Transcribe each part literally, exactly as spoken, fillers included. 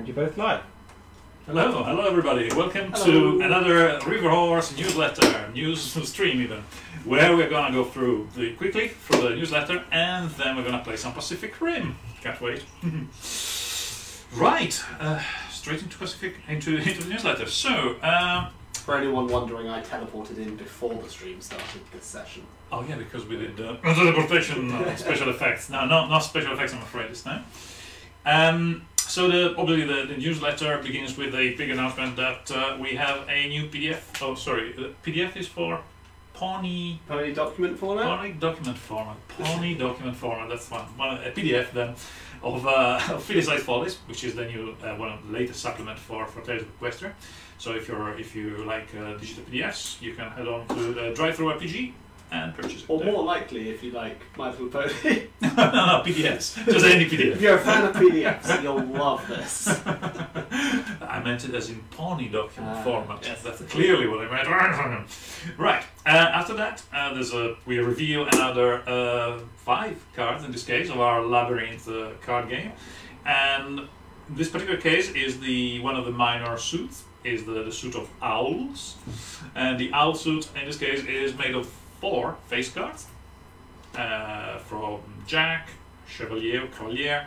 And you both live. Hello, hello, hello everybody. Welcome hello. to another River Horse newsletter, news stream even, where we're going to go through the, quickly through the newsletter, and then we're going to play some Pacific Rim. Can't wait. Right, uh, straight into Pacific, into, into the newsletter. So, um, for anyone wondering, I teleported in before the stream started this session. Oh yeah, because we did uh, teleportation uh, special effects. No, no, not special effects, I'm afraid, this time. Um, so the, obviously the, the newsletter begins with a big announcement that uh, we have a new P D F. Oh, sorry, uh, P D F is for Pony... Pony document format? Pony document format. Pony document format, that's one. one a P D F then of uh, Philly-sized Follies, which is the new uh, one of the latest supplement for, for Tales of Equestria. So if you're if you like uh, digital P D Fs, you can head on to the DriveThruRPG and purchase it. Or there. More likely, if you like My Little Pony. no, no, P D Fs. Just any P D F. If you're a fan of P D Fs, you'll love this. I meant it as in Pony document uh, format. Yes. That's clearly what I meant. Right. Uh, after that, uh, there's a we reveal another uh, five cards in this case of our Labyrinth uh, card game, and this particular case is the one of the minor suits. Is the, the suit of owls, and the owl suit in this case is made of four face cards uh, from Jack, Chevalier, Cavalier,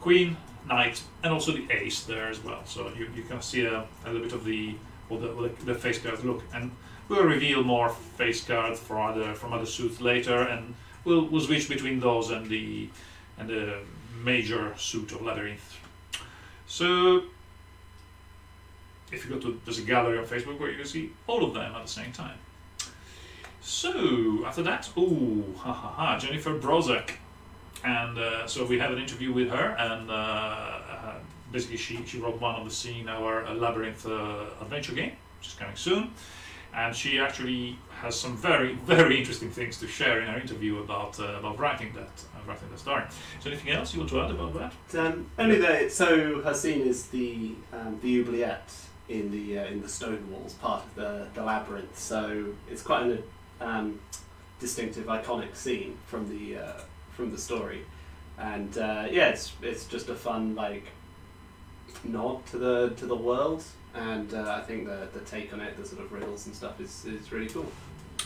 Queen, Knight, and also the Ace there as well. So you, you can see a, a little bit of the, well, the, well, the face cards look, and we'll reveal more face cards from other from other suits later, and we'll, we'll switch between those and the and the major suit of Labyrinth. So. If you go to, there's a gallery on Facebook where you can see all of them at the same time. So, after that, ooh, ha ha ha, Jennifer Brozek. And uh, so we have an interview with her, and uh, uh, basically she, she wrote one on the scene, our uh, Labyrinth uh, adventure game, which is coming soon. And she actually has some very, very interesting things to share in her interview about uh, about writing that uh, writing that story. Is there anything else you want to add about that? Um, only that, so her scene is the, um, the oubliette. In the uh, in the stone walls, part of the, the labyrinth, so it's quite an um, distinctive, iconic scene from the uh, from the story, and uh, yeah, it's it's just a fun like nod to the to the world, and uh, I think the the take on it, the sort of riddles and stuff, is is really cool.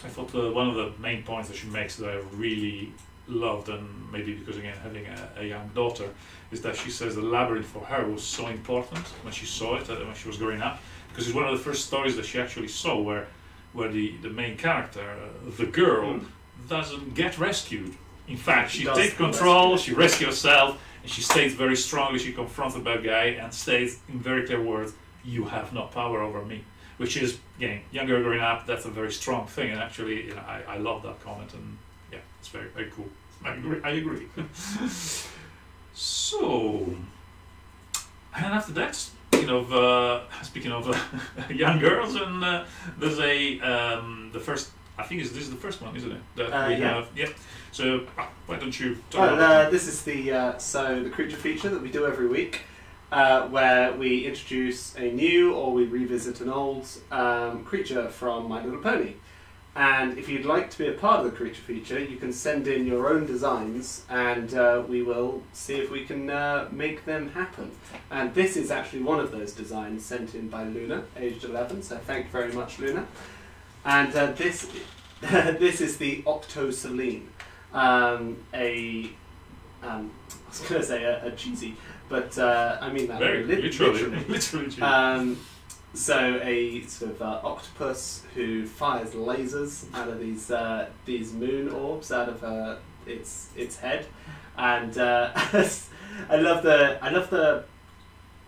I thought uh, one of the main points that she makes that I really loved, and maybe because again having a, a young daughter, is that she says the labyrinth for her was so important when she saw it when she was growing up, because it's one of the first stories that she actually saw where where the the main character, uh, the girl, mm. doesn't get rescued. In fact, she, she takes control, rescue. she rescues herself, and she states very strongly, she confronts the bad guy and states in very clear words, "You have no power over me," which is, again, younger growing up, that's a very strong thing, and actually, you know, I, I love that comment, and yeah, it's very, very cool. I agree. I agree. So, and after that, speaking of uh, speaking of uh, young girls, and uh, there's a um, the first. I think is this is the first one, isn't it? That uh, we yeah. have. Yeah. So uh, why don't you? Talk oh, about uh, this is the uh, so the creature feature that we do every week, uh, where we introduce a new or we revisit an old um, creature from My Little Pony. And if you'd like to be a part of the creature feature, you can send in your own designs, and uh, we will see if we can uh, make them happen. And this is actually one of those designs sent in by Luna, aged eleven, so thank you very much, Luna. And uh, this this is the Octosaline, um, a, um, I was going to say a, a cheesy, but uh, I mean that Very li literally. Literally. literally cheesy. Um, So a sort of uh, octopus who fires lasers out of these uh, these moon orbs out of uh, its its head, and uh, I love the I love the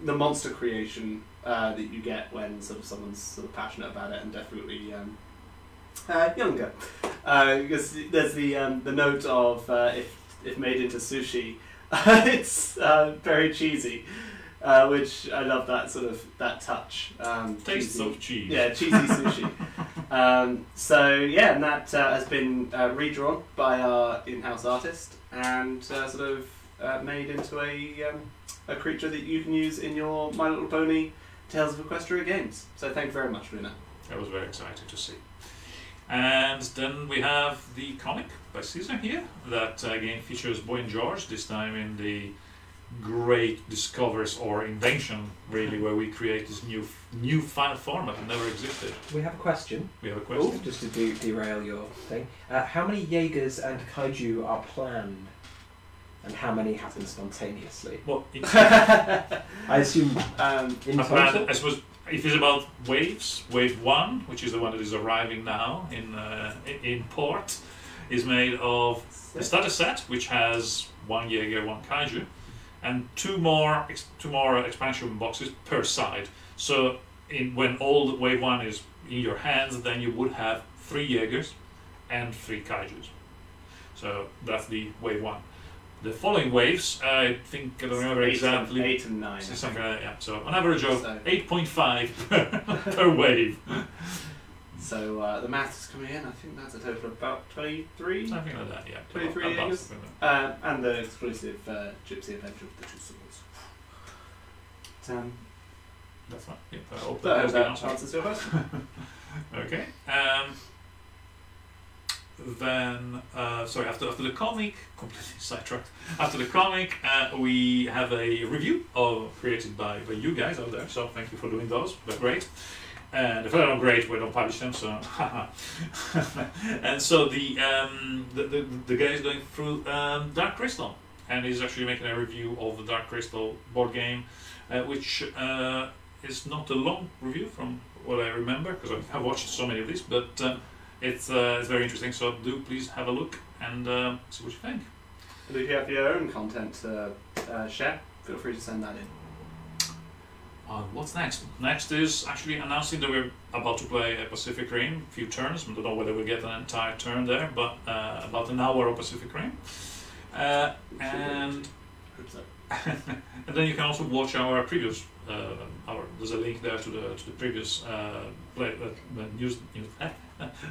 the monster creation uh, that you get when sort of someone's sort of passionate about it, and definitely um, uh, younger, uh, because there's the um, the note of uh, if if made into sushi, it's uh, very cheesy. Uh, which I love that sort of that touch. Um, Tastes cheesy, of cheese. Yeah, cheesy sushi. um, so yeah, and that uh, has been uh, redrawn by our in-house artist and uh, sort of uh, made into a um, a creature that you can use in your My Little Pony Tales of Equestria games. So thank you very much, Luna. That was very exciting to see. And then we have the comic by Caesar here that uh, again features Boy and George, this time in the great discoveries or invention, really, where we create this new new final format that never existed. We have a question. We have a question. Ooh, just to de derail your thing. Uh, how many Jaegers and Kaiju are planned? And how many happen spontaneously? Well, I assume um, in total? I suppose if it's about waves, wave one, which is the one that is arriving now in uh, in port, is made of the starter set, which has one Jaeger, one Kaiju, and two more ex two more expansion boxes per side. So in, when all wave one is in your hands, then you would have three Jaegers and three Kaijus. So that's the wave one. The following waves, I think I don't remember eight exactly. And eight and nine. So something like that, yeah. So an average of so. eight point five per wave. So uh, the maths coming in. I think that's a total of about twenty-three. Something like that, yeah. Twenty-three years. Uh, and the exclusive uh, Gipsy Avenger of the Two Swords. Um, that's fine. Yeah, I hope that, that, that answers your question. Okay. Um, Then, uh, sorry, after, after the comic, completely sidetracked, after the comic, uh, we have a review of, created by, by you guys out there, so thank you for doing those, they're great. And if they're not great, we don't publish them, so and so the, um, the, the, the guy is going through um, Dark Crystal, and he's actually making a review of the Dark Crystal board game, uh, which uh, is not a long review from what I remember, because I've watched so many of these, but... Uh, It's, uh, it's very interesting, so do please have a look and uh, see what you think. And if you have your own content to uh, uh, share, feel free to send that in. Uh, what's next? Next is actually announcing that we're about to play a Pacific Rim, a few turns. I don't know whether we'll get an entire turn there, but uh, about an hour of Pacific Rim. Uh, and, and then you can also watch our previous uh, our, there's a link there to the, to the previous uh, play, uh, news, news eh?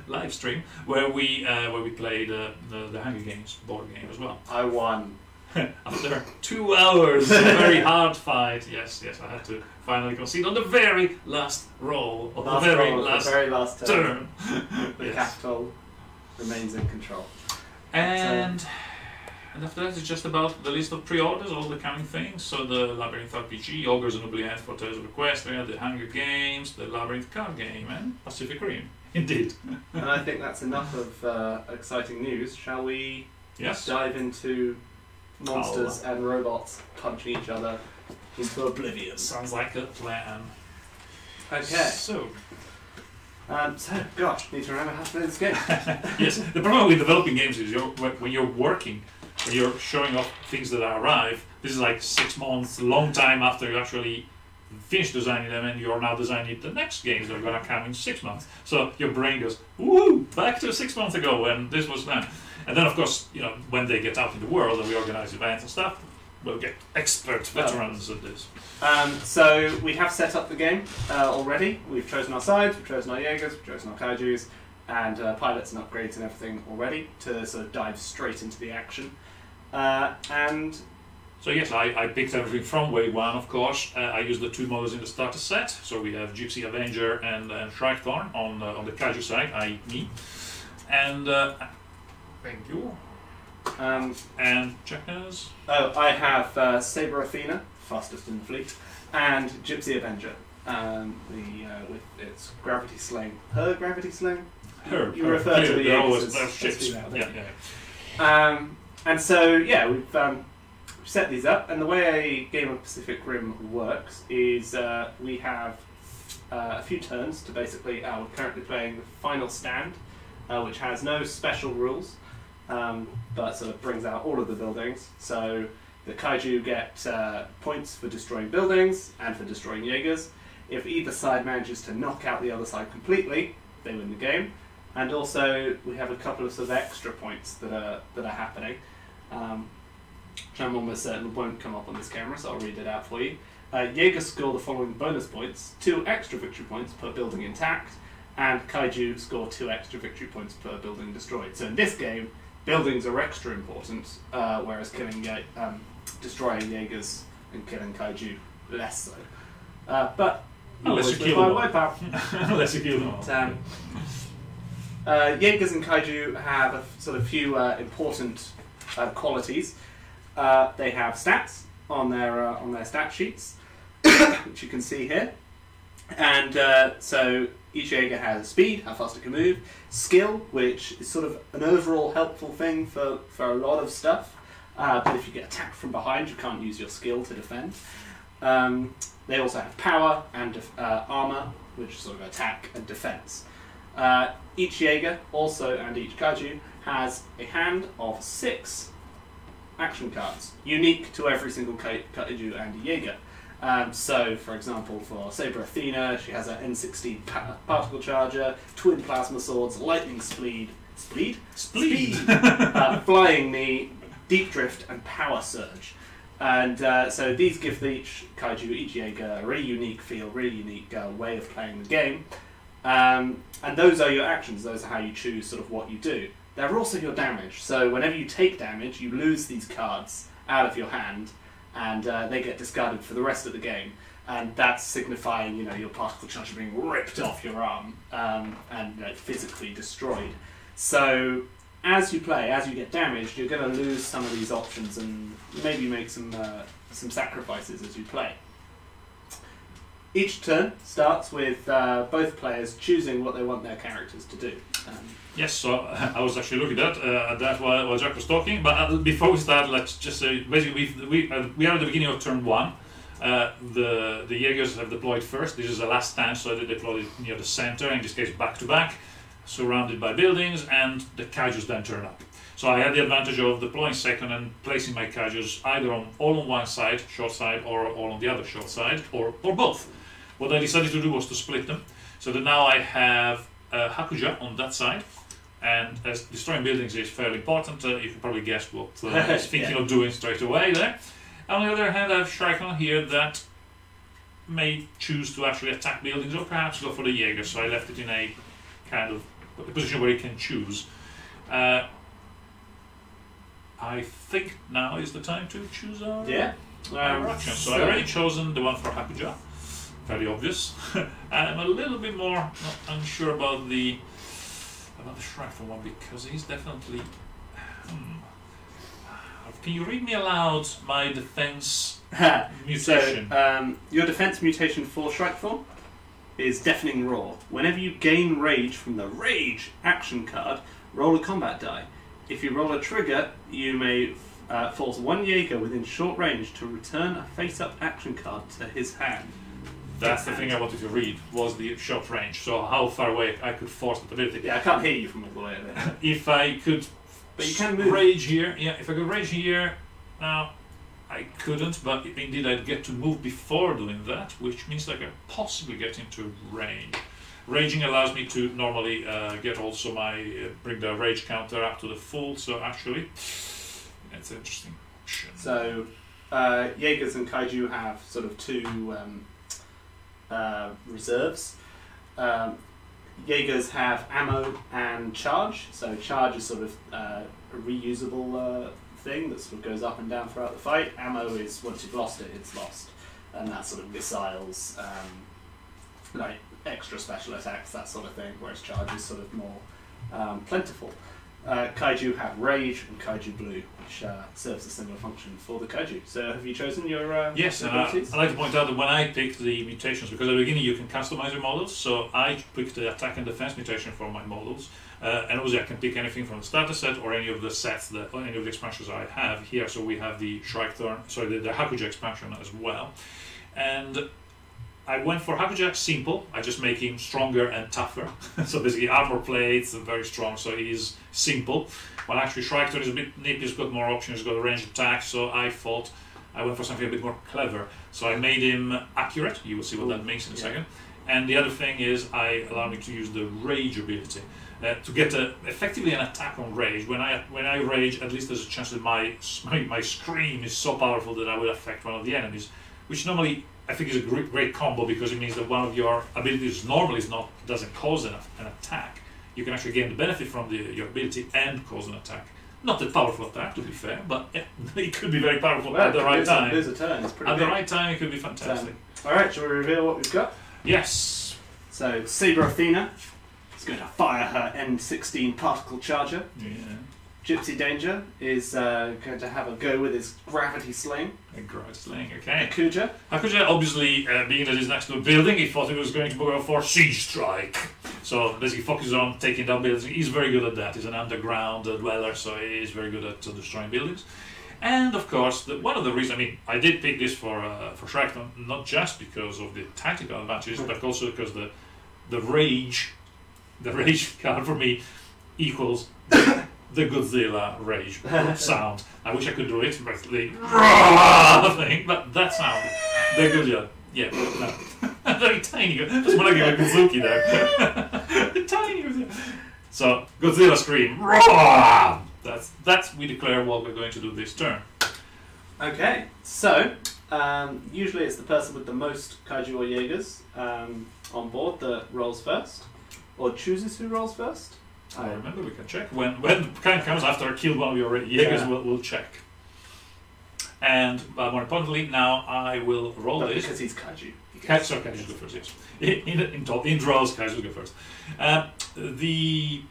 live stream where we uh, where we played uh, the, the Hunger Games board game as well. I won after two hours. A very hard fight. Yes, yes, I had to finally concede on the very last roll of last the very roll last, the very last turn. turn. The yes. Capital remains in control. And so. And after that, it's just about the list of pre-orders, all the coming things. So the Labyrinth R P G, Augurs and Oblivion for Tales of Equestria, the Hunger Games, the Labyrinth card game, and Pacific Rim. Indeed. And I think that's enough of uh, exciting news. Shall we yes. dive into monsters oh. and robots punching each other into oblivion? Sounds like a plan. Okay. So, um, so gosh, need to remember how to play this game. Yes, the problem with developing games is you're, when you're working, when you're showing off things that arrive, this is like six months, a long time after you actually finish designing them, and you're now designing the next games that are going to come in six months. So your brain goes, woo, back to six months ago when this was done. And then, of course, you know, when they get out in the world and we organize events and stuff, we'll get expert veterans um, at this. Um, so we have set up the game uh, already. We've chosen our sides, we've chosen our Jaegers, we've chosen our Kaijus, and uh, pilots and upgrades and everything already to sort of dive straight into the action. Uh, and... So yes, I, I picked everything from wave one, of course. Uh, I used the two models in the starter set. So we have Gipsy Avenger and, and Shrikethorn on, uh, on the Kaiju side, that is me. And, uh, thank you. Um, and checkers. Oh, I have uh, Saber Athena, fastest in the fleet, and Gipsy Avenger. Um, the, uh, with its gravity sling. Her gravity sling? Her. You, you her, refer her, to the Aegis as ships. Yeah, yeah, yeah. Um, and so, yeah, we've... Um, set these up, and the way a game of Pacific Rim works is uh, we have uh, a few turns to basically, uh, we're currently playing the final stand, uh, which has no special rules, um, but sort of brings out all of the buildings. So the Kaiju get uh, points for destroying buildings and for destroying Jaegers. If either side manages to knock out the other side completely, they win the game. And also we have a couple of sort of extra points that are, that are happening. Um, Which I'm almost certain won't come up on this camera, so I'll read it out for you. Uh, Jaegers score the following bonus points: two extra victory points per building intact, and Kaiju score two extra victory points per building destroyed. So in this game, buildings are extra important, uh, whereas killing um, destroying Jaegers and killing Kaiju less so. Uh, but unless you kill them, unless you kill them. But, um, uh, Jaegers and Kaiju have a sort of few uh, important uh, qualities. Uh, they have stats on their uh, on their stat sheets, which you can see here. And uh, so each Jaeger has speed, how fast it can move, skill, which is sort of an overall helpful thing for, for a lot of stuff, uh, but if you get attacked from behind, you can't use your skill to defend. Um, they also have power and uh, armor, which is sort of attack and defense. Uh, each Jaeger also, and each Kaiju, has a hand of six action cards, unique to every single Kaiju and Jaeger. Um, so, for example, for Saber Athena, she has an M sixteen pa Particle Charger, Twin Plasma Swords, Lightning Speed, Speed? Speed! Speed. uh, Flying Knee, Deep Drift, and Power Surge. And uh, so these give each Kaiju, each Jaeger, a really unique feel, really unique uh, way of playing the game. Um, and those are your actions, those are how you choose sort of what you do. They're also your damage, so whenever you take damage, you lose these cards out of your hand, and uh, they get discarded for the rest of the game, and that's signifying, you know, your particle charge being ripped off your arm um, and you know, physically destroyed. So as you play, as you get damaged, you're going to lose some of these options and maybe make some uh, some sacrifices as you play. Each turn starts with uh, both players choosing what they want their characters to do. Um, yes, so I was actually looking at that, uh, that while, while Jack was talking, but uh, before we start, let's just say, basically, we've, we, uh, we are at the beginning of turn one. Uh, the, the Jaegers have deployed first. This is the last time, so they deployed near the center, in this case back to back, surrounded by buildings, and the Kaijus then turn up. So I had the advantage of deploying second and placing my Kaijus either on, all on one side, short side, or all on the other short side, or, or both. What I decided to do was to split them, so that now I have uh, Hakuja on that side, and as destroying buildings is fairly important, uh, you can probably guess what uh, I was thinking yeah. of doing straight away there. On the other hand, I have Shrikethorn here that may choose to actually attack buildings or perhaps go for the Jaeger, so I left it in a kind of a position where he can choose. Uh, I think now is the time to choose our, yeah. our um, action, so, so I've already chosen the one for Hakuja. Very obvious. I'm a little bit more not unsure about the about the Shrikethorn one because he's definitely. Hmm. Can you read me aloud my defense mutation? So, um, your defense mutation for Shrikethorn is Deafening Roar. Whenever you gain rage from the Rage action card, roll a combat die. If you roll a trigger, you may uh, force one Jaeger within short range to return a face-up action card to his hand. That's the thing I wanted to read, was the short range, so how far away I could force the ability. Yeah, I can't hear you from all the way there. If I could but you can move. rage here, yeah, if I could rage here, now I couldn't, but indeed I'd get to move before doing that, which means I can possibly get into range. Raging allows me to normally uh, get also my, uh, bring the rage counter up to the full, so actually, that's an interesting option. So, uh, Jaegers and Kaiju have sort of two... Um, Uh, reserves. Um, Jaegers have ammo and charge, so charge is sort of uh, a reusable uh, thing that sort of goes up and down throughout the fight. Ammo is once you've lost it, it's lost, and that's sort of missiles, um, like extra special attacks, that sort of thing, whereas charge is sort of more um, plentiful. Uh, Kaiju have Rage and Kaiju Blue, which uh, serves a similar function for the Kaiju. So have you chosen your uh, Yes, and uh, I'd like to point out that when I picked the mutations, because at the beginning you can customize your models, so I picked the attack and defense mutation for my models, uh, and obviously I can pick anything from the starter set or any of the sets, that, or any of the expansions I have here. So we have the Shrikethorn, sorry, the, the Hakuja expansion as well. And I went for Hakuja simple, I just make him stronger and tougher. So basically armor plates and very strong, so he's simple. Well, actually Shrikethorn is a bit nippy, he's got more options, he's got a range attack, so I thought I went for something a bit more clever. So I made him accurate, you will see what Ooh, that means in a yeah. second. And the other thing is I allowed me to use the Rage ability. Uh, to get a, effectively an attack on rage, when I when I rage, at least there's a chance that my, my, my scream is so powerful that I will affect one of the enemies, which normally I think it's a great, great combo because it means that one of your abilities normally is not doesn't cause an, an attack. You can actually gain the benefit from the, your ability and cause an attack. Not a powerful attack, to be fair, but yeah, it could be very powerful well, at the right time. A turn. It's at big. the right time, it could be fantastic. So, all right, shall we reveal what we've got? Yes. So Saber Athena is going to fire her M sixteen Particle Charger. Yeah. Gypsy Danger is uh, going to have a go with his Gravity Sling. A Gravity Sling, okay. Hakuja. Hakuja, obviously, uh, being that he's next to a building, he thought he was going to go for Siege Strike. So basically focuses on taking down buildings. He's very good at that. He's an underground dweller, so he is very good at uh, destroying buildings. And of course, the, one of the reasons, I mean, I did pick this for uh, for Shrek, not just because of the tactical advantages, but also because the the rage, the rage card for me equals the, the Godzilla rage sound. I wish I could do it, but the thing, but that sound, the Godzilla, yeah, no. Very tiny. That's more like a Godzuki there, tiny. So Godzilla scream. That's, that's we declare what we're going to do this turn. Okay, so um, usually it's the person with the most kaiju or Jaegers um, on board that rolls first, or chooses who rolls first. I oh, remember, we can check. When when the time comes after I kill one of your Jaegers, yeah. we'll, we'll check. And uh, more importantly, now I will roll but this. Because he's kaiju. Yes. Sorry, kaiju go first, yes. In, in, in, in draws, kaiju go first. Uh, the...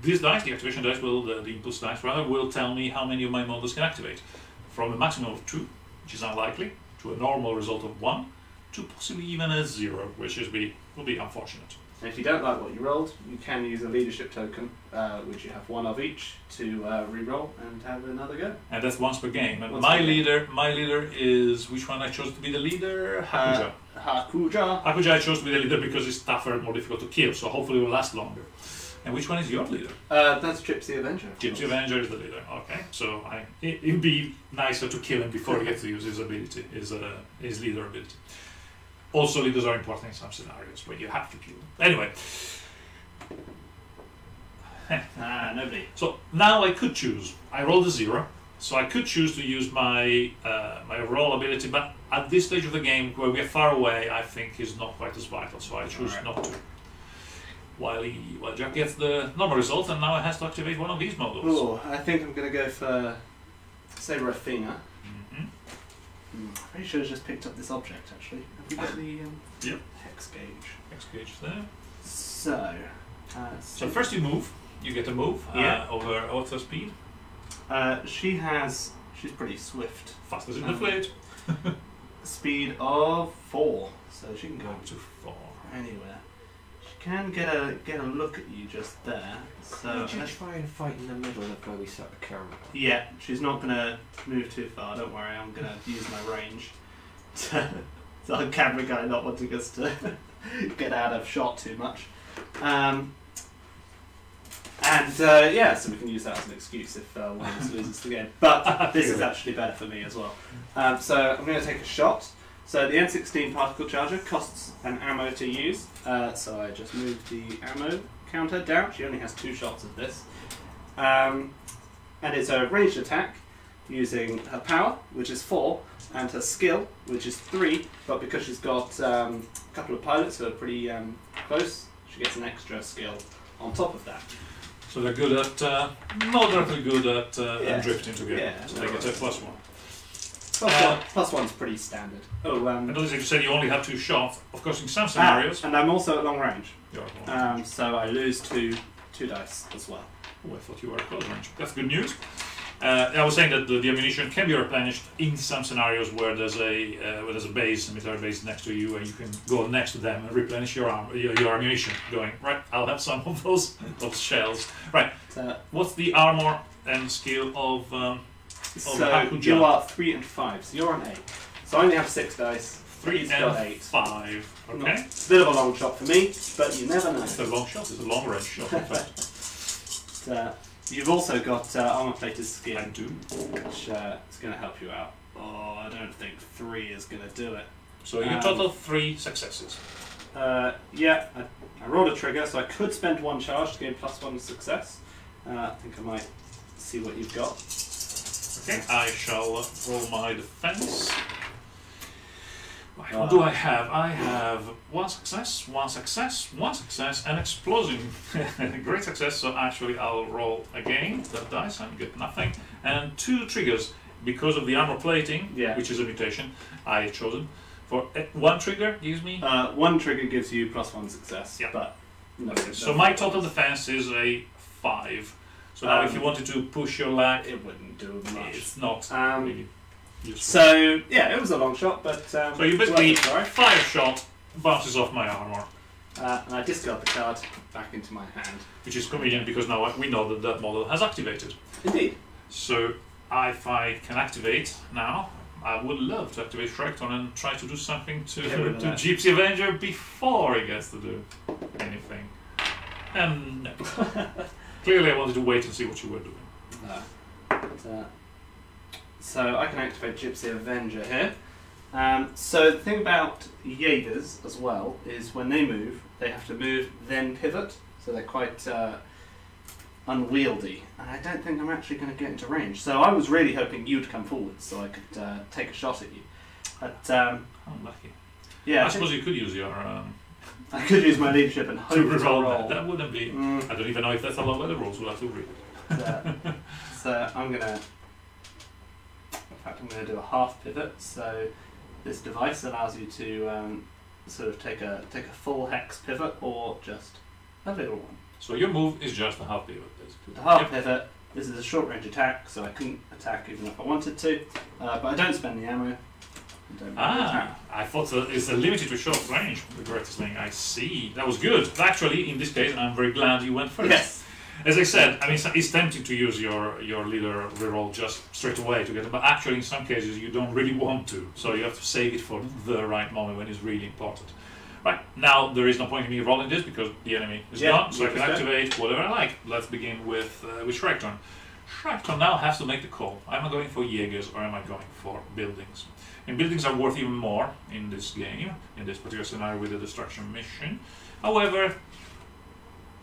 This dice, the activation dice, will the, the impulse dice rather, will tell me how many of my models can activate. From a maximum of two, which is unlikely, to a normal result of one, to possibly even a zero, which is be will be unfortunate. And if you don't like what you rolled, you can use a leadership token, uh, which you have one of each, to uh, re-roll and have another go. And that's once per game. And once my leader, game. my leader is which one I chose to be the leader? Hakuja. Uh, Hakuja. Hakuja I chose to be the leader because it's tougher and more difficult to kill, so hopefully it will last longer. And which one is your leader? Uh, that's Gypsy Avenger. Gypsy Avenger is the leader. Okay, so I, it would be nicer to kill him before he gets to use his ability, his uh, his leader ability. Also, leaders are important in some scenarios, but you have to kill them anyway. Ah, nobody. So now I could choose. I rolled a zero, so I could choose to use my uh, my roll ability. But at this stage of the game, where we are far away, I think is not quite as vital. So I choose right. not to. While, he, while Jack gets the normal result, and now it has to activate one of these models. Oh, I think I'm going to go for Saber Athena. Mm-hmm. mm, I'm pretty sure I just picked up this object, actually. Have we got the um, yep. hex gauge? Hex gauge there. So, uh, so first you move. You get a move yeah. uh, over author speed. Uh, she has. She's pretty swift. Fastest in the fleet. Speed of four, so she can go up to four anywhere. Can get a get a look at you just there. So you try and fight in the middle of where we set the camera. Yeah, she's not gonna move too far. Don't worry, I'm gonna use my range. To, so the camera guy not wanting us to get out of shot too much. Um, and uh, yeah, so we can use that as an excuse if uh, one of us loses the game. But this is actually better for me as well. Um, so I'm gonna take a shot. So the M sixteen Particle Charger costs an ammo to use, uh, so I just moved the ammo counter down. She only has two shots of this. Um, and it's a ranged attack using her power, which is four, and her skill, which is three, but because she's got um, a couple of pilots who are pretty um, close, she gets an extra skill on top of that. So they're good at, uh, moderately good at uh, yeah. drifting together, yeah, so no they get a plus one. Plus, uh, one, plus one's pretty standard. Oh, um, and as you said, you only have two shots. Of course, in some scenarios. Ah, and I'm also at long range. You're at long range. Um, so I lose two, two dice as well. Oh, I thought you were at close range. That's good news. Uh, I was saying that the, the ammunition can be replenished in some scenarios where there's a uh, where there's a base, a military base next to you, and you can go next to them and replenish your arm, your, your ammunition. Going right, I'll have some of those those shells. Right. So, what's the armor and skill of? Um, So you are three and five, so you're an eight. So I only have six dice. Three and eight. Five. Okay. It's a bit of a long shot for me, but you never know. It's a long shot. It's a long range shot. In fact. But, uh, you've also got uh, armor plated skin. I do. Which uh, is going to help you out. Oh, I don't think three is going to do it. So you um, total three successes. Uh, yeah, I, I rolled a trigger, so I could spend one charge to gain plus one success. Uh, I think I might see what you've got. Okay, I shall roll my defense. What uh, do I have? I have one success, one success, one success, and explosive. Great success, so actually I'll roll again that dice and get nothing. And two triggers, because of the armor plating, yeah. which is a mutation I have chosen. For one trigger gives me... Uh, one trigger gives you plus one success. Yeah. But no, okay, so my total defense is a five. So um, now if you wanted to push your lag, it wouldn't do much. It's not um, really useful. So yeah, it was a long shot, but um, so you basically well, fire shot bounces off my armor. Uh, and I discard the card back into my hand. Which is convenient because now I, we know that that model has activated. Indeed. So if I can activate now, I would love to activate Shrikethorn and try to do something to, to, to Gipsy Avenger before he gets to do anything. And no. Clearly I wanted to wait and see what you were doing. No. But, uh, so I can activate Gipsy Avenger here. Um, so the thing about Jaegers as well is when they move, they have to move then pivot, so they're quite uh, unwieldy. And I don't think I'm actually going to get into range. So I was really hoping you'd come forward so I could uh, take a shot at you. But um, I'm lucky. Yeah, I, I suppose you could use your. Um, I could use my leadership and hope to roll. That, that wouldn't be. Mm. I don't even know if that's allowed by the rules. We'll have to read it. So, so I'm gonna. In fact, I'm gonna do a half pivot. So. This device allows you to um, sort of take a take a full hex pivot or just a little one. So your move is just a half pivot, basically. A half yep. pivot. This is a short range attack, so I couldn't attack even if I wanted to. Uh, but I don't spend the ammo. I don't ah, I thought that it's a limited to short range. The greatest thing I see. That was good. Actually, in this case, I'm very glad you went first. Yes. As I said, I mean, it's tempting to use your, your leader reroll just straight away to get it, but actually in some cases you don't really want to, so you have to save it for the right moment when it's really important. Right, now there is no point in me rolling this because the enemy is yeah, gone, so I can activate whatever I like. Let's begin with, uh, with Shrikethorn. Shrikethorn now has to make the call. Am I going for Jaegers or am I going for buildings? And buildings are worth even more in this game, in this particular scenario with the destruction mission. However,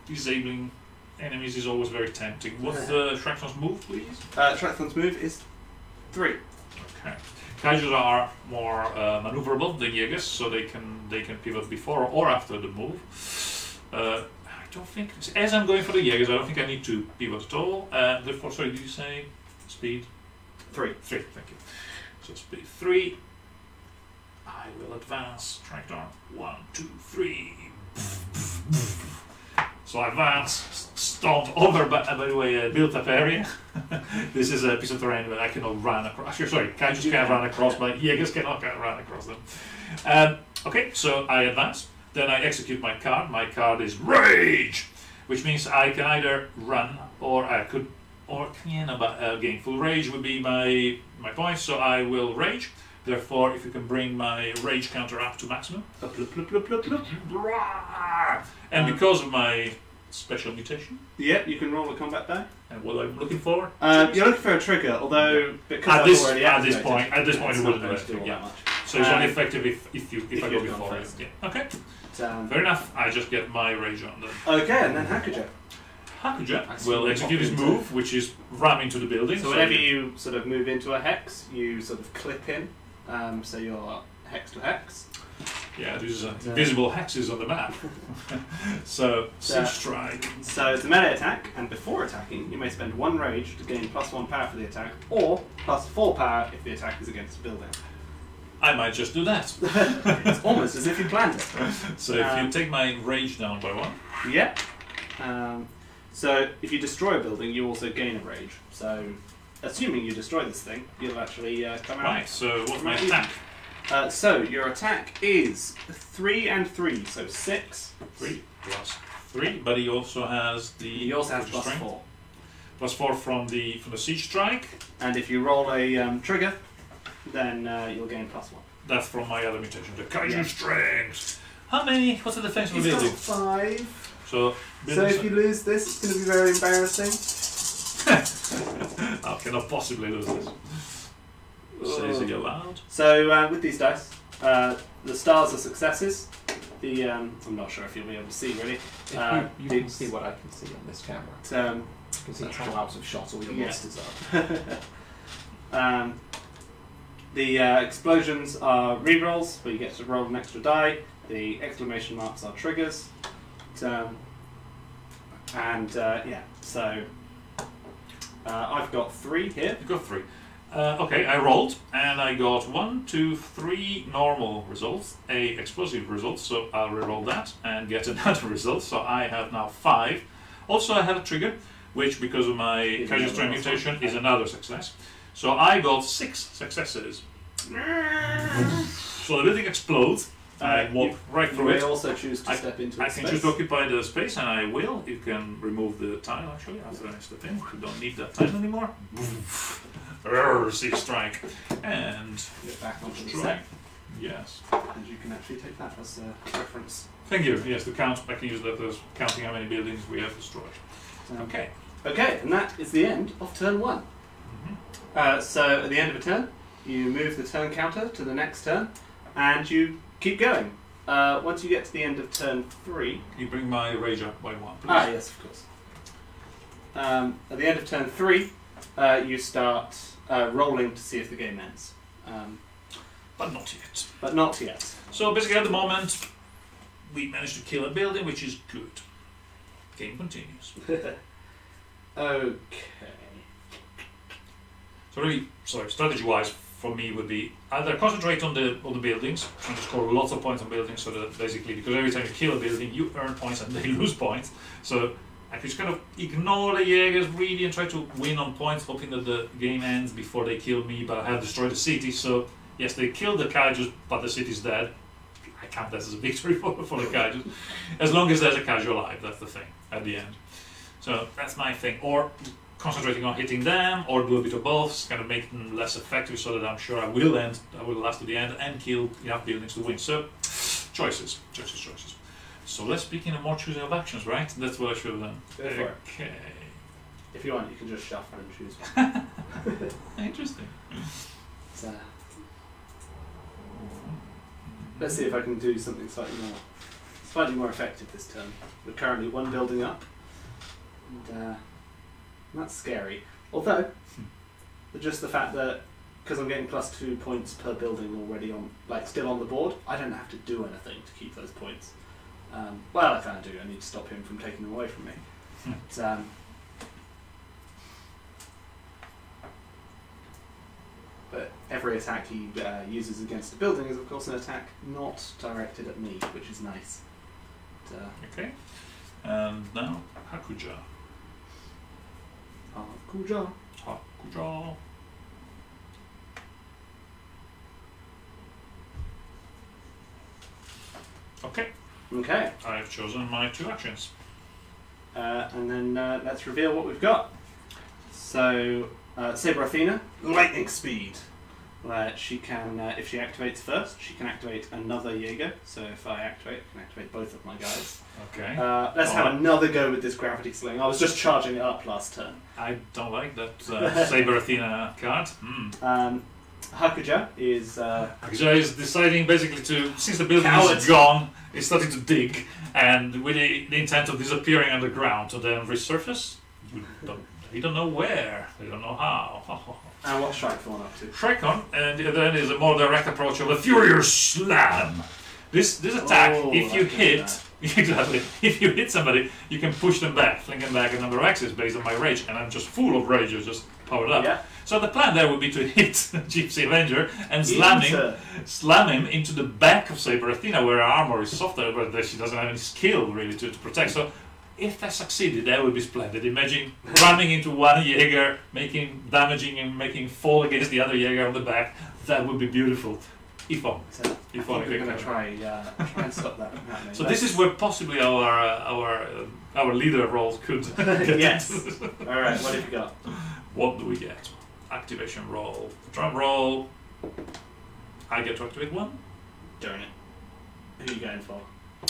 disabling enemies is always very tempting. What's the uh, Shrikethorn's move, please? Uh, Shrikethorn's move is three. Okay. Kaijus are more uh, maneuverable than Jaegers, so they can they can pivot before or after the move. Uh, I don't think as I'm going for the Jaegers, I don't think I need to pivot at all. Uh, therefore, sorry, did you say speed three? Three. Thank you. So speed three. I will advance. Shrikethorn. One, two, three. So I advance, stomped over, but by, by the way, a built-up area. This is a piece of terrain that I cannot run across. Sorry, Kaijus yeah. can run across, but Jaegers cannot run across them. Um, okay, so I advance, then I execute my card. My card is Rage, which means I can either run or I could, or yeah, no, but uh, again, full Rage would be my my point. So I will Rage. Therefore, if you can bring my Rage counter up to maximum. And because of my special mutation. Yep, yeah, you can roll a combat die. And what am I looking for? Um, you're looking for a trigger, although because at this, already at this point, at this point it wouldn't do it. Yeah. So it's um, only effective if if you if, if I go before it. Yeah. Okay. But, um, fair enough. I just get my Rage on then. Okay, and then Hakuja. Hakuja will execute his move, which is ram into the building. So whenever so you sort of move into a hex, you sort of clip in. Um, so you're hex to hex. Yeah, there's uh, invisible hexes on the map. so, so, Siege Strike. So it's a melee attack, and before attacking, you may spend one Rage to gain plus one power for the attack, or plus four power if the attack is against a building. I might just do that. It's almost as if you planned it. So if um, you take my Rage down by one. Yeah. Um, so if you destroy a building, you also gain a Rage. So. Assuming you destroy this thing, you'll actually uh, come out. Right, so what's my attack? Uh, so your attack is three and three, so six. Three plus three, but he also has the. He also has plus strength. four. Plus four from the from the siege strike. And if you roll a um, trigger, then uh, you'll gain plus one. That's from my other mutation, the Kaiju yeah. strength. How many? What's the defense of the building? Five. So. So if you lose this, it's going to be very embarrassing. I cannot possibly lose this. Says it aloud. So uh, with these dice, uh, the stars are successes. The um, I'm not sure if you'll be able to see really. Uh, you, you can see what I can see on this camera. Um, you can see clouds of shot. All your yeah. monsters are. um, the uh, explosions are rerolls, where you get to roll an extra die. The exclamation marks are triggers. But, um, and uh, yeah, so. Uh, I've got three here. You've got three. Uh, okay, I rolled and I got one, two, three normal results, a explosive result, so I'll reroll that and get another result. So I have now five. Also, I have a trigger, which, because of my Kaiju Strike mutation, is another success. So I got six successes. So the building explodes. I walk right through it. You may also choose to step into I can choose to occupy the space, and I will. You can remove the tile, actually, after I step in. You don't need that tile anymore. Siege Strike. And... get back onto the set. Yes. And you can actually take that as a reference. Thank you. Yes, the count. I can use that as counting how many buildings we have destroyed. Um, okay. Okay, and that is the end of turn one. Mm-hmm. uh, so, at the end of a turn, you move the turn counter to the next turn, and you... keep going. Uh, once you get to the end of turn three... Can you bring my Rage up by one, please? Ah, yes, of course. Um, at the end of turn three, uh, you start uh, rolling to see if the game ends. Um, but not yet. But not yet. So basically at the moment, we managed to kill a building, which is good. Game continues. Okay. So really, sorry, strategy-wise, for me would be either concentrate on the on the buildings and score lots of points on buildings, so that basically, because every time you kill a building you earn points and they lose points, so I could just kind of ignore the Jaegers really and try to win on points, hoping that the game ends before they kill me, but I have destroyed the city. So yes, they killed the Kaijus, but the city's dead. I count that as a victory for, for the Kaijus, as long as there's a Kaiju alive. That's the thing at the end. So that's my thing. Or concentrating on hitting them, or do a bit of both, kind of make them less effective, so that I'm sure I will end, I will last to the end and kill enough buildings to win. So, choices, choices, choices. So let's speak in a more choosing of actions, right? That's what I should have done. Go for okay. It. If you want, you can just shuffle and choose one. Interesting. So, let's see if I can do something slightly more, slightly more effective this turn. We're currently one building up, and. Uh, That's scary. Although, just the fact that, because I'm getting plus two points per building already on, like, still on the board, I don't have to do anything to keep those points. Um, well, I kind of do. I need to stop him from taking them away from me. But, um, but every attack he uh, uses against a building is, of course, an attack not directed at me, which is nice. But, uh, okay. And now, Hakuja. Hakuja. Hakuja. Okay. Okay. I've chosen my two actions. Uh, and then uh, let's reveal what we've got. So, uh, Saber Athena, Lightning Speed. Where she can, uh, if she activates first, she can activate another Jaeger. So if I activate, I can activate both of my guys. Okay. Uh, let's oh. have another go with this Gravity Sling. I was just charging it up last turn. I don't like that uh, Saber Athena card. Mm. Um, Hakuja is... Uh, Hakuja is deciding basically to, since the building is gone, it's starting to dig, and with the, the intent of disappearing underground, to then resurface. Don't, they don't know where, they don't know how. And what's Shrikethorn up to? Shrikethorn, and then is a more direct approach of a Furious Slam. This this attack, oh, if you hit, exactly, if you hit somebody, you can push them back, fling them back another axis based on my Rage, and I'm just full of Rage, you're just powered up. Yeah. So the plan there would be to hit Gipsy Avenger and slam him, slam him into the back of Saber Athena, where her armor is softer, but she doesn't have any skill really to, to protect. So. If that succeeded, that would be splendid. Imagine running into one Jaeger, making damaging and making fall against the other Jaeger on the back. That would be beautiful. If on. So if on. We're going to try, uh, try and stop that from happening. So That's... this is where possibly our uh, our uh, our leader role could. Yes. All right. What have you got? What do we get? Activation roll. Drum roll. I get to activate one. Darn it. Who are you going for?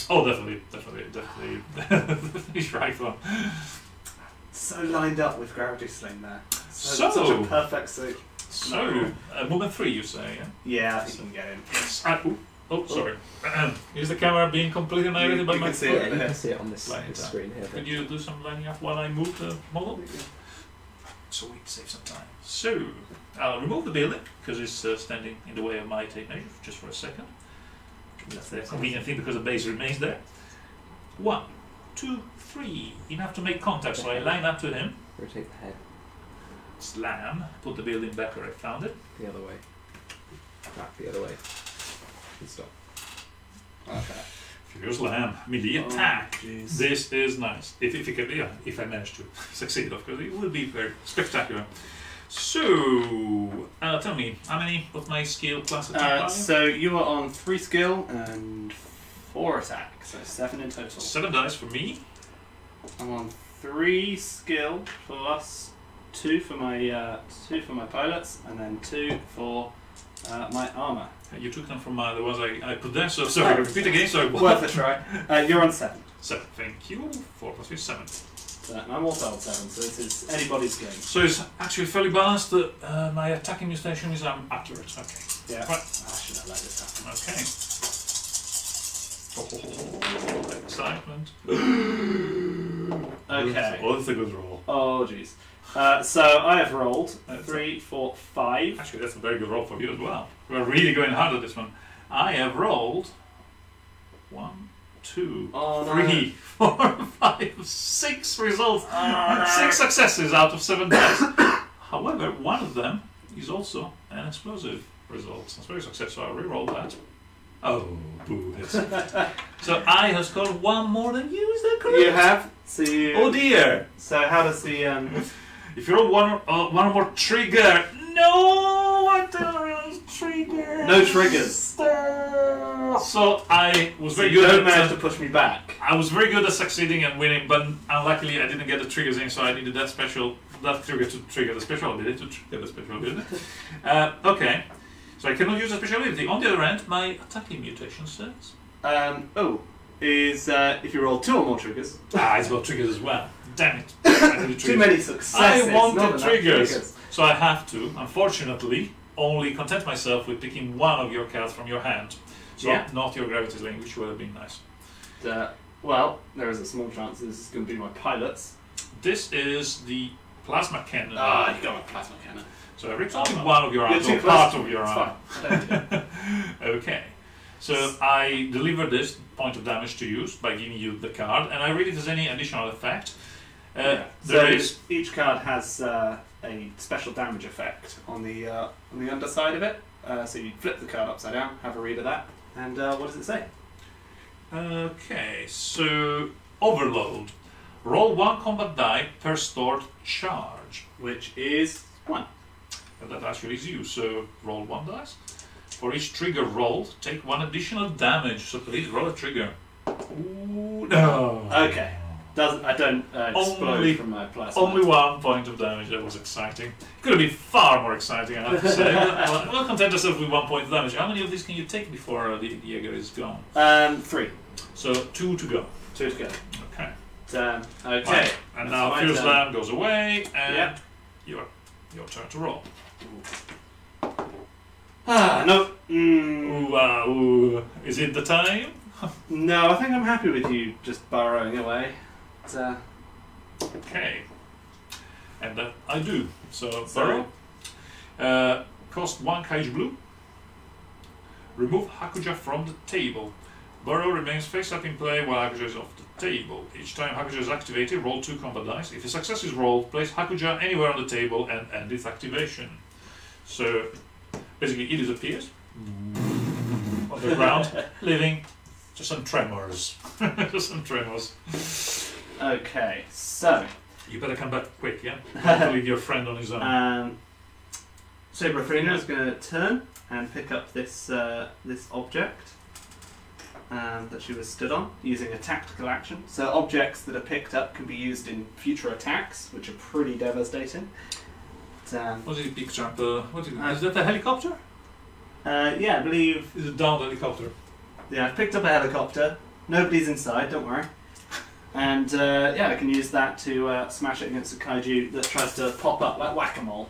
Oh, definitely, definitely, definitely, definitely Shrikethorn. So lined up with Gravity Sling there. So, so such a perfect suit. So, uh, movement three, you say, yeah? Yeah, I think so. You can get in. Yes. Uh, oh, oh, sorry. Is the camera being completely narrated by my foot? You can see it on this, this screen here. Could you do some lining up while I move the model? So we can save some time. So, I'll remove the building, because it's uh, standing in the way of my tape measure, just for a second. That's the convenient thing, because the base remains there. One, two, three. Enough to make contact, so I line up to him. Rotate the head. Slam. Put the building back where I found it. The other way. Back the other way. Stop. Okay. Furious Slam, melee attack. Oh, this is nice. If, if, can, yeah, if I manage to succeed, of course, it will be very spectacular. So, uh, tell me, how many of my skill classes do you have? So, you are on three skill and four attack, so seven in total. Seven dice for me. I'm on three skill plus two for my uh, two for my pilots, and then two for uh, my armor. You took them from my, the ones I, I possess, so sorry, oh, repeat again, so worth a try. Uh, you're on seven. Seven, thank you. Four plus three, seven. And I'm also on seven, so this is anybody's game. So it's actually fairly balanced that uh, my attacking mutation is um, accurate. Okay. Yeah. Right. I should have let this happen. Okay. Oh, excitement. Okay. All the figures roll. Oh, jeez. Uh, so I have rolled three, four, five. Actually, that's a very good roll for you as well. We're really going hard at this one. I have rolled one, two, oh, no. three, four, five, six results. Oh, no. Six successes out of seven dice. However, one of them is also an explosive result. That's very successful. I re-roll that. Oh, boo. So I have scored one more than you, is that correct? You have. So you... Oh dear. So how does the... Um... If you roll one, uh, one more trigger. No, I don't roll triggers. No triggers. So I was very so you good. You managed to push me back. I was very good at succeeding and winning, but unluckily I didn't get the triggers in, so I needed that special, that trigger to trigger the special ability to trigger the special ability. uh, okay. So I cannot use the special ability. On the other hand, my attacking mutation says. Um. Oh. Is uh, if you roll two or more triggers. Ah, it's got triggers as well. Damn it. Too many successes. I wanted triggers. triggers. So I have to, unfortunately, only content myself with picking one of your cards from your hand. So yeah. Not your Gravity's Link, which would have been nice. Uh, well, there is a small chance this is going to be my pilots. This is the Plasma Cannon. Ah, you got my Plasma Cannon. So I ripped only one of your arms, or part of your arm. Okay. So I deliver this point of damage to you by giving you the card, and I read if there's any additional effect. Uh, yeah. There so is each card has uh, a special damage effect on the uh, on the underside of it. Uh, so you flip the card upside down, have a read of that, and uh, what does it say? Okay, so overload. Roll one combat die per stored charge, which is one. And that actually is you. So roll one dice. For each trigger rolled, take one additional damage. So please roll a trigger. Ooh, no. Okay. Doesn't I don't uh, explode only, from my plasma. Only one point of damage. That was exciting. Could have been far more exciting, I have to say. Well, well, content yourself with one point of damage. How many of these can you take before uh, the Jaeger is gone? Um, three. So two to go. Two to go. Okay. Um, okay. Right. And that's now Furious Slam goes away, and yep. your your turn to roll. Ooh. Ah, no. Mm. Ooh, uh, ooh. Is it the time? No, I think I'm happy with you just burrowing away. It's, uh... Okay. And that I do. So, Sorry. burrow. Uh, cost one Kaiju Blue. Remove Hakuja from the table. Burrow remains face up in play while Hakuja is off the table. Each time Hakuja is activated, roll two combat dice. If a success is rolled, place Hakuja anywhere on the table and end its activation. So... Basically, it disappears on the ground, leaving just some tremors. just some tremors. Okay, so... You better come back quick, yeah? Don't leave your friend on his own. Um, Saber Athena is going to turn and pick up this, uh, this object um, that she was stood on, using a tactical action. So objects that are picked up can be used in future attacks, which are pretty devastating. Um, what did you picture up? Uh, what did, uh, is that a helicopter? Uh, yeah, I believe... It's a downed helicopter. Yeah, I've picked up a helicopter. Nobody's inside, don't worry. And uh, yeah, I can use that to uh, smash it against a kaiju that tries to pop up like whack-a-mole.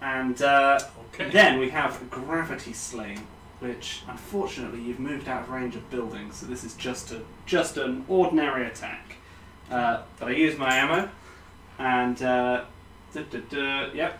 And uh, okay. Then we have Gravity Slam, which unfortunately you've moved out of range of buildings, so this is just, a, just an ordinary attack. Uh, but I use my ammo, and... Uh, Da, da, da. Yep.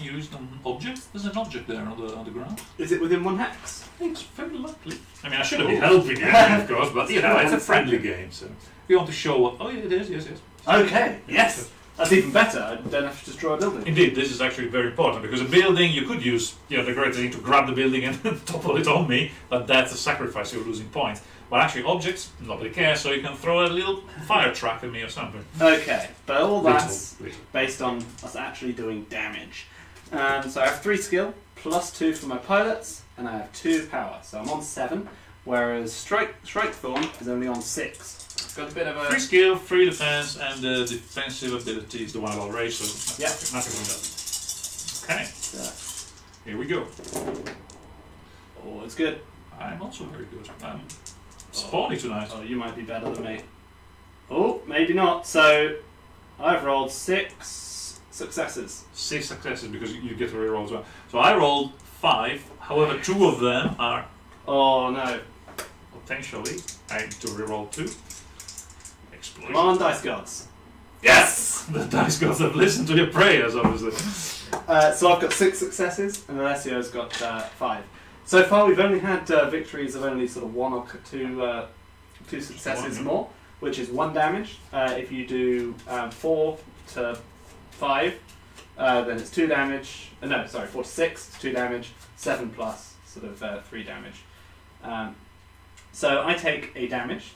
Used an object? There's an object there on the, on the ground. Is it within one hex? It's very likely. I mean, I should have been helping you, of course, but you know, it's a friendly game, so... We want to show what... Oh, yeah, it is, yes, yes. Okay, yes. yes. That's even better. I don't have to destroy a building. Indeed, this is actually very important, because a building, you could use, you know, the great thing to grab the building and topple it on me, but that's a sacrifice, you're losing points. Well, actually, objects, not really care, so you can throw a little fire trap at me or something. Okay, but all that's little, little. based on us actually doing damage. Um, so I have three skill, plus two for my pilots, and I have two power. So I'm on seven, whereas Strike Shrikethorn is only on six. It's got a bit of a... Three skill, three defense, and the uh, defensive ability is the one about Rage, so yeah. nothing from that. Okay, so. Here we go. Oh, it's good. I'm also very good. Um, Spawny tonight. Oh, you might be better than me. Oh, maybe not. So, I've rolled six successes. Six successes because you get to reroll as well. So I rolled five. However, two of them are. Oh no. Potentially, I need to reroll two. Explosion. Come on, dice gods. Yes. The dice gods have listened to your prayers, obviously. Uh, so I've got six successes, and Alessio's got uh, five. So far, we've only had uh, victories of only sort of one or two, uh, two successes one, yeah. more, which is one damage. Uh, if you do um, four to five, uh, then it's two damage. Uh, no, sorry, four to six, it's two damage. Seven plus, sort of uh, three damage. Um, so I take a damage.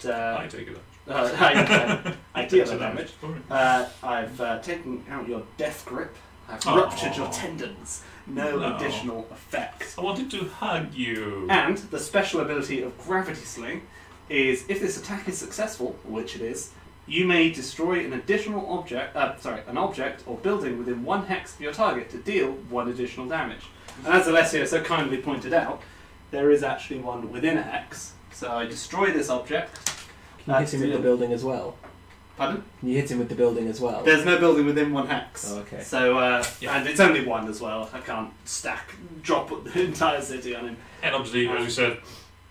To, uh, I take a damage. Uh, I, uh, I deal a damage. damage. Uh, I've uh, taken out your death grip. I've oh. ruptured your tendons. No, no additional effect. I wanted to hug you. And the special ability of Gravity Sling is, if this attack is successful, which it is, you may destroy an additional object, uh, sorry, an object or building within one hex of your target to deal one additional damage. And as Alessio so kindly pointed out, there is actually one within a hex. So I destroy this object. Can you hit him with the building as well? Pardon? You hit him with the building as well. There's no building within one hex. Oh, okay. So, uh, yeah. and it's only one as well. I can't stack, drop the entire city on him. And obviously, um, as you said,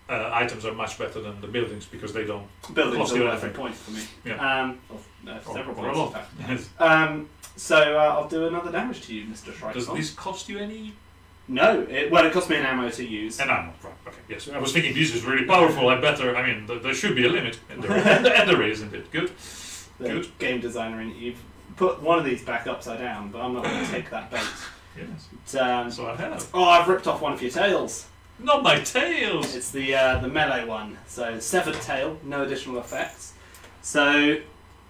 uh, items are much better than the buildings because they don't. Buildings are worth a point for me. Yeah. Um, or, uh, or, several or points. Or a lot. Yes. Um, so uh, I'll do another damage to you, Mister Shrikethorn. Does this cost you any? No. It, well, it cost me an ammo to use. An ammo, right? Okay. Yes. I was thinking this is really powerful. I better. I mean, there should be a limit, and there is, isn't it? Good. The Good. game designer in you've put one of these back upside down, but I'm not going to take that bait. Yes. But, um, so I have. Oh, I've ripped off one of your tails. Not my tails. It's the uh, the melee one. So severed tail, no additional effects. So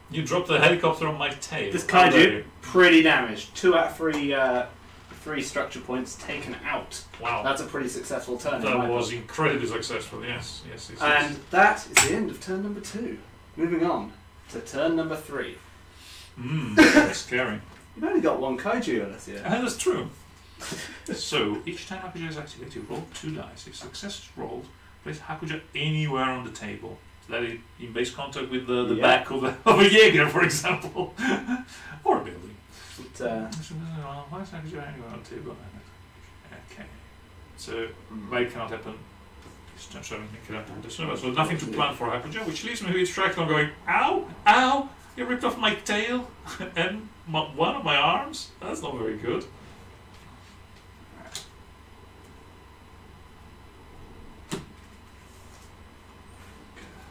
you dropped the helicopter on my tail. This kaiju pretty damaged. Two out of three uh, three structure points taken out. Wow. That's a pretty successful turn. That was book. incredibly successful. Yes. Yes. Yes. And yes. that is the end of turn number two. Moving on. To turn number three. Mmm, that's scary. You've only got one kaiju, Alessia. Uh, that's true. So, each time Hakuja is activated, you roll two dice. If success is rolled, place Hakuja anywhere on the table. So that it in base contact with the, the yeah. back of, the, of a Jaeger, for example. Or a building. But, uh, why is Hakuja anywhere on the table? Okay. So, that cannot happen. So nothing to plan for Hakuja, which leaves me with Shrikethorn going, ow, ow, you ripped off my tail and my, one of my arms. That's not very good.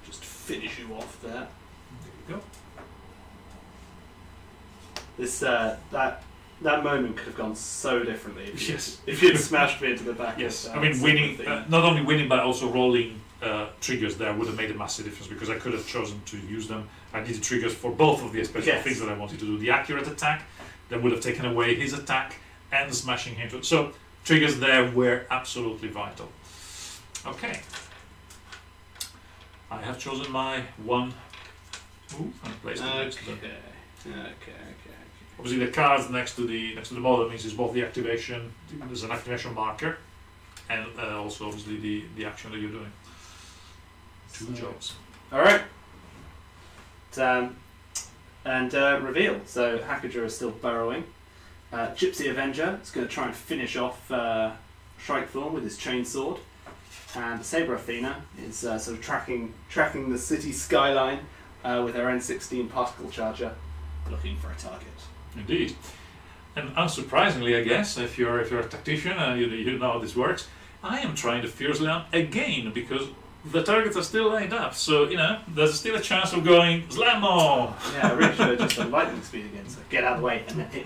Just finish you off there. There you go. This uh, that. That moment could have gone so differently if you yes. if you'd smashed me into the back. Yes, I mean winning, uh, not only winning but also rolling uh, triggers there would have made a massive difference because I could have chosen to use them. I needed triggers for both of the special yes. things that I wanted to do. The accurate attack that would have taken away his attack and smashing him. To so triggers there were absolutely vital. Okay, I have chosen my one move and placed okay. it next to them. Okay, okay. Obviously, the cards next to the next to the model means it's both the activation. There's an activation marker, and uh, also obviously the the action that you're doing. Two so. jobs. All right. Um, and uh, reveal. So Hakuja is still burrowing. Uh, Gipsy Avenger is going to try and finish off uh, Shrikethorn with his chainsword, and Saber Athena is uh, sort of tracking tracking the city skyline uh, with her M sixteen Particle Charger, looking for a target. Indeed, and unsurprisingly, I guess, if you're if you're a tactician and you, you know how this works, I am trying to Furious Slam again because the targets are still lined up. So you know, there's still a chance of going slam-o. Yeah, I really should have just done lightning speed again. So get out of the way and then hit.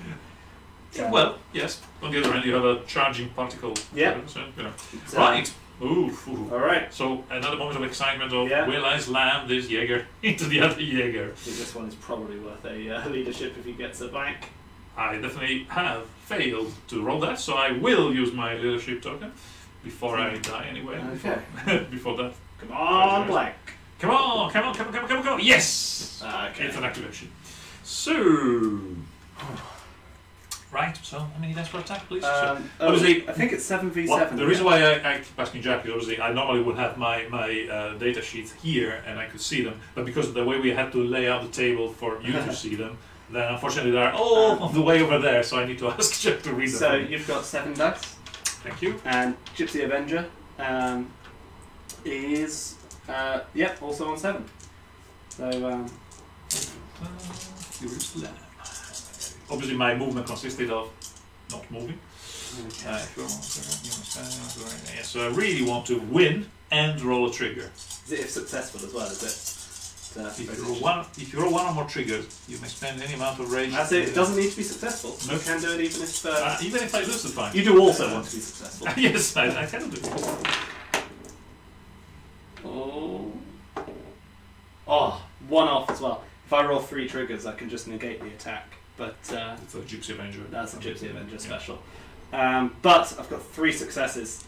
Yeah. Well, yes. On the other hand, you have a charging particle. Yeah. So, you know. Right. Um, Oof. Oof. All right. So another moment of excitement of yeah. will I slam this Jaeger into the other Jaeger? This one is probably worth a uh, leadership if he gets it back. I definitely have failed to roll that, so I will use my leadership token before I die anyway. Okay. Before, before that. Come on, Black. Come on, come on, come on, come on, come on, come on. Yes! Okay. It's an activation. So... Right, so how many dice per attack, please? Um, so, obviously, I think it's seven v seven. Well, the yeah. reason why I, I keep asking Jack is obviously I normally would have my, my uh, data sheets here and I could see them, but because of the way we had to lay out the table for you to see them, then unfortunately they're all on the way over there, so I need to ask Jack to read them. So you've got seven dice. Thank you. And Gipsy Avenger um, is, uh, yep, yeah, also on seven. So, um... Uh, Obviously, my movement consisted of not moving. Okay. Uh, yeah, so I really want to win and roll a trigger. Is it if successful as well? Is it? Uh, if, you roll one, if you roll one or more triggers, you may spend any amount of rage. That's it. It doesn't need to be successful. No. You can do it even if. Uh, uh, even if I lose the fight. You do also uh, want to be successful. Yes, I, I can do it. Oh. Oh, one off as well. If I roll three triggers, I can just negate the attack. But uh, it's a Gipsy Avenger. That's a Gipsy Avenger yeah. special. Um, but I've got three successes.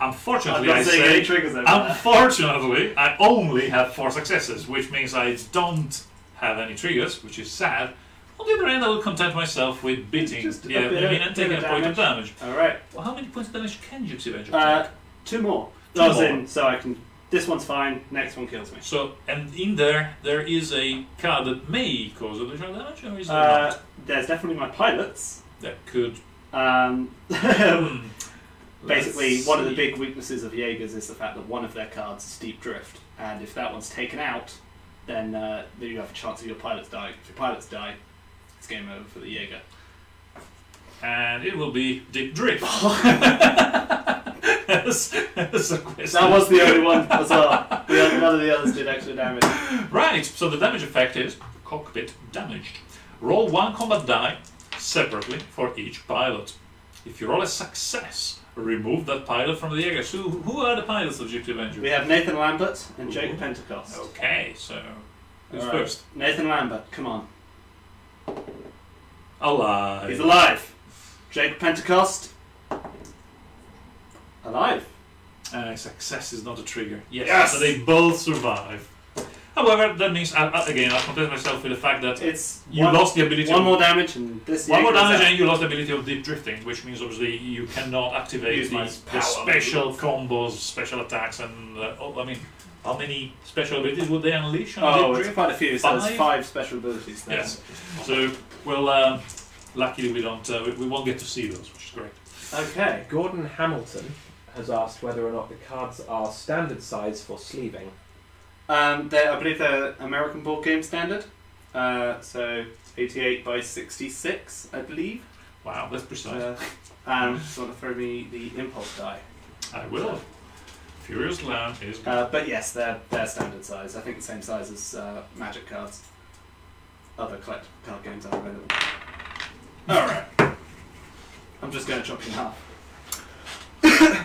Unfortunately, I say, unfortunately, I only have four successes, which means I don't have any triggers, which is sad. On the other end, I will content myself with beating just yeah, bit, and bit taking bit a point of damage. All right. Well, how many points of damage can Gipsy Avenger uh, take? Two more. Two that was more. In, so I can. This one's fine, next one kills me. So, and in there, there is a card that may cause additional damage, or is there uh, not? There's definitely my pilots. That could... Um, hmm. Basically, Let's one see. of the big weaknesses of Jaegers is the fact that one of their cards is Deep Drift, and if that one's taken out, then uh, you have a chance of your pilots dying. If your pilots die, it's game over for the Jaeger. And it will be Deep Drift. That's, that's a question. That was the only one as well. The other, none of the others did extra damage. Right, so the damage effect is cockpit damaged. Roll one combat die separately for each pilot. If you roll a success, remove that pilot from the Jaeger. So who are the pilots of Gipsy Avenger? We have Nathan Lambert and Ooh. Jake Pentecost. Okay, so who's right. first? Nathan Lambert, come on. Alive. He's alive. Jake Pentecost. Alive. Uh, success is not a trigger. Yes. yes. So they both survive. However, that means I, I, again I content myself with the fact that it's you one, lost the ability. One of, more damage and this. One more damage and you lost the ability of deep drifting, which means obviously you cannot activate the, the special combos, special attacks, and uh, oh, I mean, how many special abilities would they unleash? On oh, it's quite a few. So there's five special abilities. Then. Yes. So well, um, luckily we don't. Uh, we, we won't get to see those, which is great. Okay, Gordon Hamilton has asked whether or not the cards are standard size for sleeving. Um, I believe they're American Board Game Standard, uh, so eighty-eight by sixty-six, I believe. Wow, that's precise. Uh, and just want to throw me the impulse die. I will. So, Furious Lamb is good. Uh, but yes, they're, they're standard size. I think the same size as uh, Magic cards. Other collect card games are available. Alright. I'm just going to chop you in half.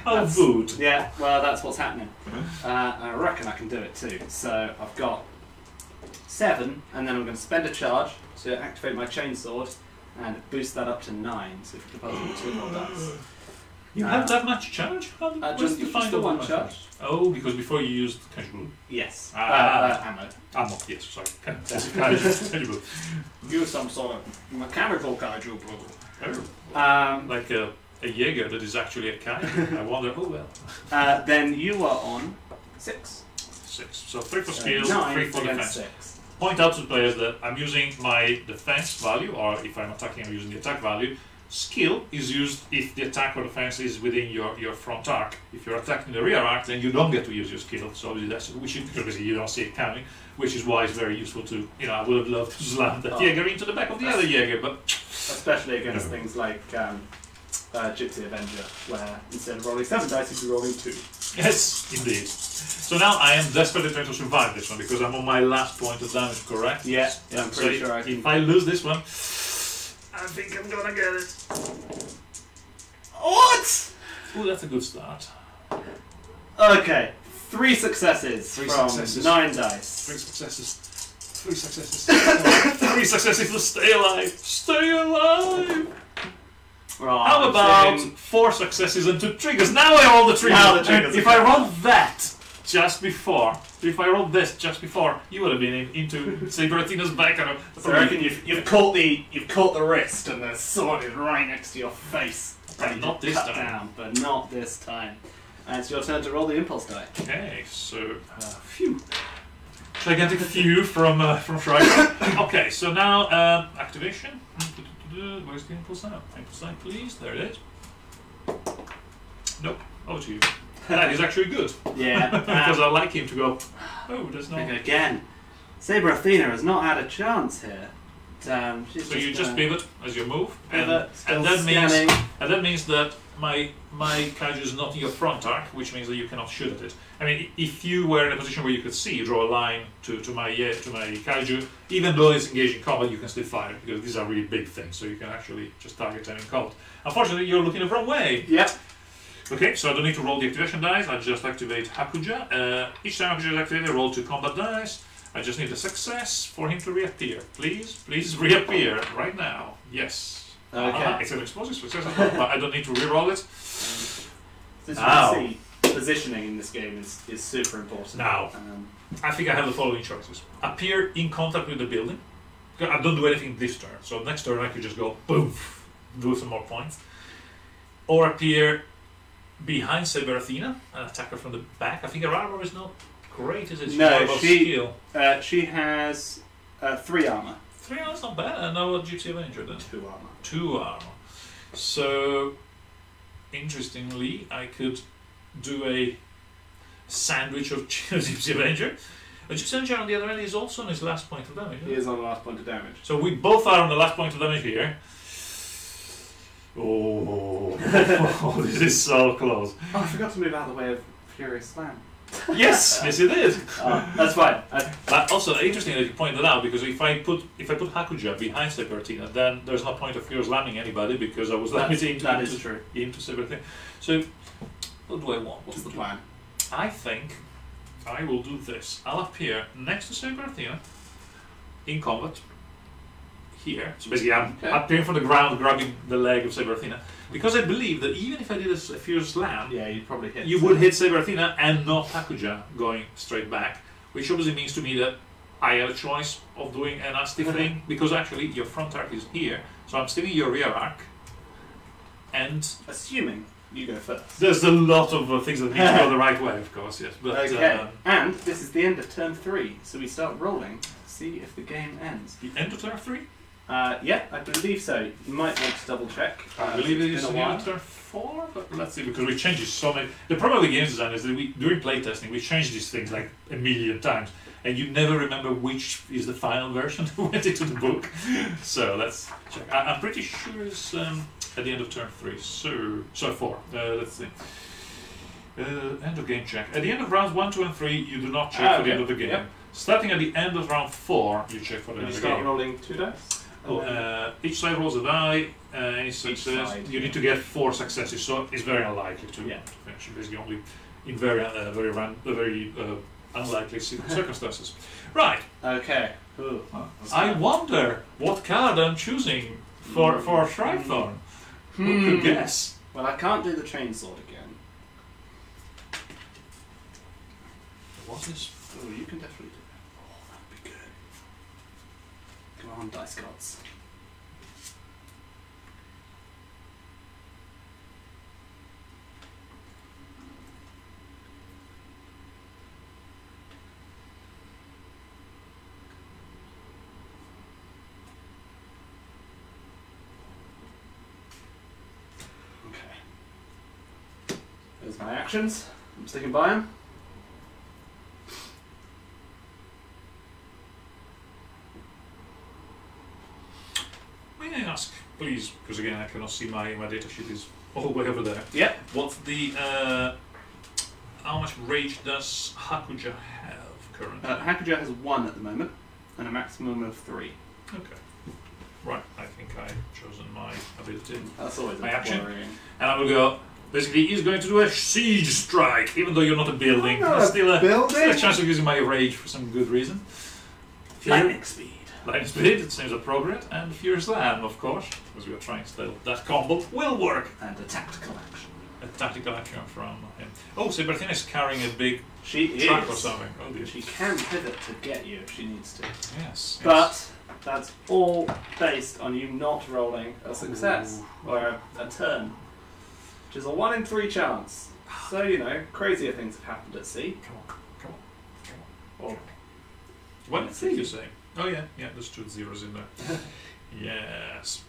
Oh, food. Yeah, well, that's what's happening. Uh, I reckon I can do it too. So I've got seven, and then I'm going to spend a charge to activate my chainsword and boost that up to nine. So if you can pass me two more dice. You uh, have that much charge? How, uh, just you find the one charge. charge. Oh, because before you used Kaiju Blue. Yes. Uh, uh, ammo. Ammo, yes, sorry. Kaiju Blue. Use some sort of mechanical Kaiju Blue. Oh, um, like a, a Jaeger that is actually a kaiju. I wonder, oh well. Uh, then you are on six. Six. So three for skill, so three for defense. Six. Point out to the players that I'm using my defense value, or if I'm attacking, I'm using the attack value. Skill is used if the attack or defense is within your, your front arc. If you're attacking the rear arc, then you don't get to use your skill. So that's, which is, obviously you don't see it coming, which is why it's very useful to, you know, I would have loved to slam that oh. Jaeger into the back of the other Jaeger, but... Especially against no. things like um, uh, Gipsy Avenger, where instead of rolling seven dice, you'd be rolling two. Yes, indeed. So now I am desperately trying to survive this one, because I'm on my last point of damage, correct? Yeah, yeah I'm pretty so sure I can... If I lose this one... I think I'm gonna get it. What? Oh, that's a good start. Okay, three successes three from successes. nine dice. Three successes. Three successes. Three successes to stay alive. Stay alive! Right, How about saying... four successes and two triggers? Now I roll the triggers. Now the triggers if I roll that just before, if I rolled this just before, you would have been into Saber Athena's back. And so I reckon you've, you've caught the you've caught the wrist, and the sword is right next to your face. But not this time. Down, but not this time. And it's your turn to roll the impulse die. Okay, so uh, phew. Gigantic few from uh, from Shrike. Okay, so now uh, activation. Where's the impulse now? Impulse sign, please. There it is. Nope. Over to you. That is actually good. Yeah. Um, because I like him to go, oh, there's not... Again, Saber Athena has not had a chance here. Um, she's so just you just pivot as you move. Pivot, and, and, that means, and that means that my my kaiju is not in your front arc, which means that you cannot shoot at it. I mean, if you were in a position where you could see, you draw a line to, to my yeah, to my kaiju, even though it's engaged in combat, you can still fire, because these are really big things, so you can actually just target them in combat. Unfortunately, you're looking the wrong way. Yep. Okay, so I don't need to roll the activation dice, I just activate Hakuja. Uh, each time Hakuja is activated, I roll two combat dice. I just need a success for him to reappear. Please, please reappear right now. Yes. Okay. Ah, it's an explosive success, but I don't need to reroll it. This um, positioning in this game is, is super important. Now, um, I think I have the following choices. Appear in contact with the building. I don't do anything this turn, so next turn I could just go, boom, do some more points. Or appear behind Saber Athena and attack her from the back. I think her armor is not... Great, is it? She no, she, uh, she has uh, three armor. Three armor's not bad. I know what Gipsy Avenger then. Two armor. Two armor. So, interestingly, I could do a sandwich of Gipsy Avenger. But Gipsy Avenger on the other end is also on his last point of damage. He is on the last point of damage. So we both are on the last point of damage here. Oh, oh this is so close. Oh, I forgot to move out of the way of Furious Slam. Yes, yes it is. Oh, that's fine. I... But also interesting that you point that out, because if I put if I put Hakuja behind Saber Athena, then there's no point of fear slamming anybody, because I was limiting that into, is true. into Saber Athena. So what do I want? What's the plan? I think I will do this. I'll appear next to Saber Athena in combat here. So basically I'm okay. appearing from the ground, grabbing the leg of Saber Athena. Because I believe that even if I did a fierce slam, yeah, you'd probably hit. You would hit Saber Athena and not Hakuja going straight back, which obviously means to me that I had a choice of doing a nasty thing, because actually your front arc is here, so I'm stealing your rear arc. And assuming you go first, there's a lot of uh, things that need to go the right way, of course. Yes, but okay. Um, and this is the end of turn three, so we start rolling. See if the game ends. The end of turn three. Uh, yeah, I believe so. You might want to double check. Uh, I believe it is after four, but let's see, because we changed so many. The problem with the game design is that we, during playtesting, we change these things like a million times, and you never remember which is the final version that went into the book. So let's check. I, I'm pretty sure it's um, at the end of turn three, so, so four. Uh, let's see. Uh, end of game check. At the end of rounds one, two, and three, you do not check ah, for okay. the end of the game. Yep. Starting at the end of round four, you check for the end of the game. You start rolling two dice? Oh, uh, each side rolls a die, uh, any success, side, you yeah. need to get four successes, so it's very unlikely to, yeah. to finish. Basically only in very, uh, very, ran uh, very uh, unlikely circumstances. Right. Okay. Ooh, oh, I good. wonder what card I'm choosing for, for Shrikethorn. Hmm. Who could guess? Well, I can't do the chainsword again. What is... Oh, you can definitely do it. On dice cards. Okay. There's my actions. I'm sticking by them. Please, because again I cannot see my my data sheet is all the way over there. Yeah. What's the uh, how much rage does Hakuja have currently? Uh, Hakuja has one at the moment, and a maximum of three. Okay. Right. I think I've chosen my ability. That's always my action. Worrying. And I will go Basically, he's going to do a siege strike, even though you're not a building. Not There's a still, a, building. still a chance of using my rage for some good reason. Lightning Speed. Lightning Speed, it seems appropriate. And Furious Slam, of course, because we are trying to tell that combo will work. And a tactical action. A tactical action from him. Oh, Saber Athena is carrying a big she truck is. or something. Oh, dear. She can pivot to get you if she needs to. Yes. But yes. that's all based on you not rolling a success Ooh. or a, a turn. Which is a one in three chance. So, you know, crazier things have happened at sea. Come on, come on, come on. Or what did you say? Oh yeah, yeah, there's two zeros in there. Yes.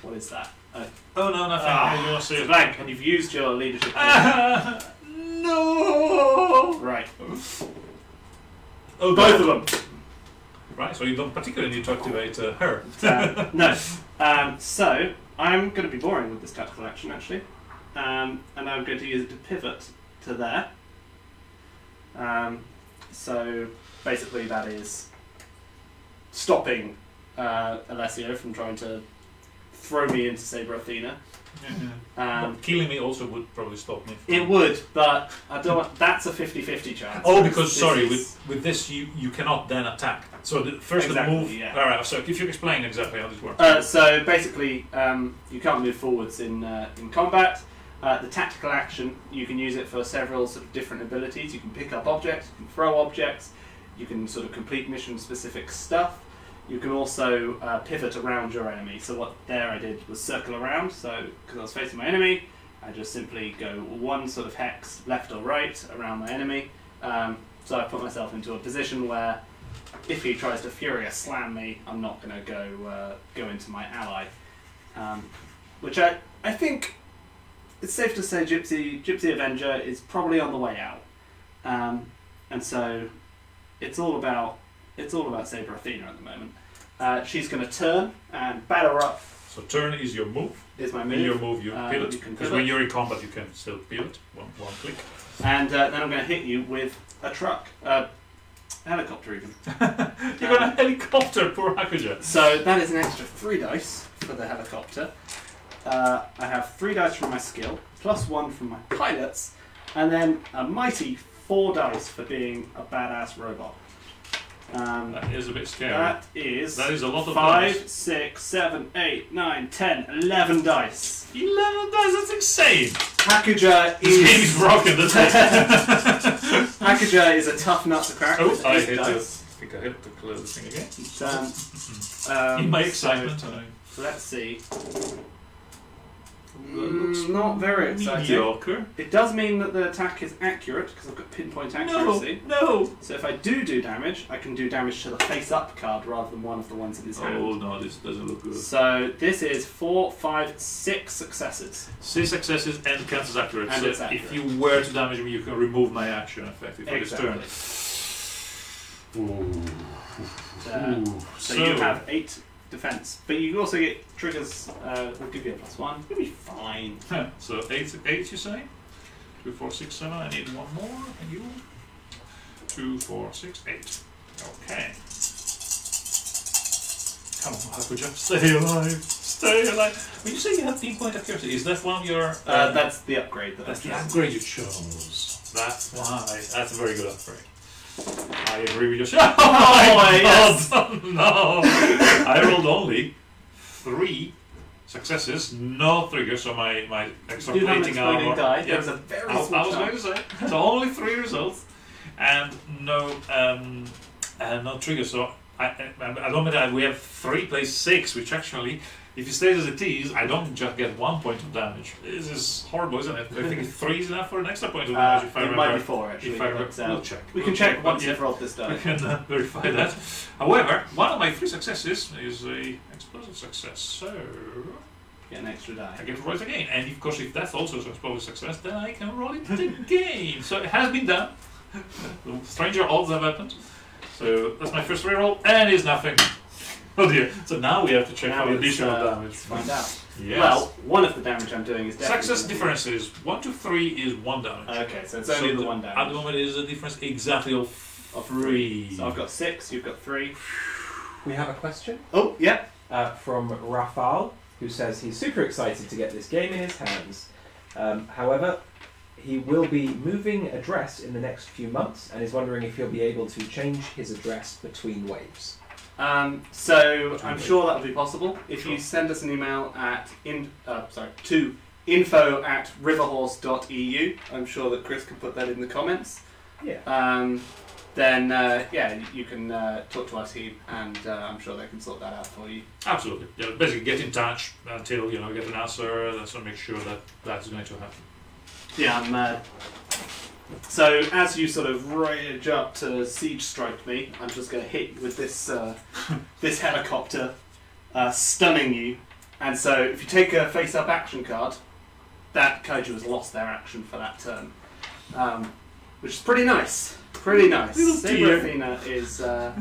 What is that? Oh, oh no, nothing. Ah, you want to see it's it. blank, and you've used your leadership. Ah, no! Right. Oh, both of them. Right, so you don't particularly need to activate uh, her. Uh, no. Um, so, I'm going to be boring with this tactical action, actually. Um, and I'm going to use it to pivot to there. Um, so, basically that is stopping uh, Alessio from trying to throw me into Saber Athena. Yeah. Um, killing me also would probably stop me. It would, but I don't want, that's a fifty fifty chance. Oh, because, sorry, is... with, with this you, you cannot then attack. So the, first exactly, the move... Yeah. All right, so if you explain exactly how this works. Uh, so basically, um, you can't move forwards in, uh, in combat. Uh, the tactical action, you can use it for several sort of different abilities. You can pick up objects, you can throw objects, you can sort of complete mission-specific stuff. You can also uh, pivot around your enemy. So what there I did was circle around. So because I was facing my enemy, I just simply go one sort of hex, left or right, around my enemy. Um, so I put myself into a position where if he tries to Furious Slam me, I'm not going to go uh, go into my ally. Um, which I, I think it's safe to say Gipsy, Gipsy Avenger is probably on the way out. Um, and so it's all about... It's all about Saber Athena at the moment. Uh, she's going to turn and batter up. So turn is your move. Is my move. In your move you um, pivot. Because when you're in combat you can still pivot. One, one click. And uh, then I'm going to hit you with a truck. A helicopter even. You've um, got a helicopter, poor Hakuja. So that is an extra three dice for the helicopter. Uh, I have three dice from my skill, plus one from my pilots, and then a mighty four dice for being a badass robot. Um, that is a bit scary. That is, that is a lot of five, dice. six, seven, eight, nine, ten, eleven dice. Eleven dice, that's insane. Hakuja is. This game's rocking, isn't it? Hakuja is a tough nut to crack. Oh, I hit dice. I think I hit the close thing again. But, um, um, in my excitement. So, so let's see. Looks not very exciting. Mediocre. It does mean that the attack is accurate because I've got pinpoint accuracy. No, no. So if I do do damage, I can do damage to the face-up card rather than one of the ones in his hand. Oh no, this doesn't look good. So this is four, five, six successes. Six successes and counts as accurate. And so it's accurate. If you were to damage me, you can remove my action effect for exactly. this turn. Ooh. Uh, Ooh. So, so you have eight. Defense, but you also get triggers. Uh, we'll give you a plus one. It'll be fine. Huh. So eight, eight, you say? Two, four, six, seven. I need one more. And you? Two, four, six, eight. Okay. Come on, Hakuja, stay alive. Stay alive. When you say you have pinpoint accuracy, is that one of your? Uh, uh, that's the upgrade. That that's the upgrade you chose. That's why. That's a very good upgrade. I agree with your shot. Oh my yes. God! No! I rolled only three successes, no triggers, so my, my extrapolating armor. Yep. There was a very I, small I was chance. going to say. So only three results, and no um, and no triggers. So I, I, I don't mean that we have three plays six, which actually, if it stays as it is, I don't just get one point of damage. This is horrible, isn't it? I think three is enough for an extra point of damage. Uh, if I it remember, might be four, actually. If I remember, we'll check. We we'll can check, check once you've rolled this die. We can uh, verify that. However, one of my three successes is a explosive success, so... Get an extra die. I get to roll it again, and of course if that's also an explosive success, then I can roll it again. So it has been done. Stranger odds have happened. So that's my first reroll, and it's nothing. Oh dear. So now we have to check now for additional uh, damage. Find out. Yes. Well, one of the damage I'm doing is definitely... Success difference is one to three is one damage. Okay, so it's so only the, the one damage. At the moment it is a difference exactly of three. So I've got six, you've got three. We have a question. Oh, yeah. Uh, from Rafael, who says he's super excited to get this game in his hands. Um, however, he will be moving address in the next few months and is wondering if he'll be able to change his address between waves. Um, so I'm sure that will be possible. If you send us an email at in, uh, sorry, to info at riverhorse dot e u, I'm sure that Chris can put that in the comments. Yeah. Um, then, uh, yeah, you can uh, talk to our team, and uh, I'm sure they can sort that out for you. Absolutely. Yeah, basically, get in touch until, you know, get an answer. Let's make sure that that's going to happen. Yeah, I'm, uh, so as you sort of rage up to Siege Strike me, I'm just going to hit you with this uh, this helicopter, uh, stunning you. And so if you take a face-up action card, that Kaiju has lost their action for that turn, um, which is pretty nice. Pretty nice. Little Saber Athena is uh,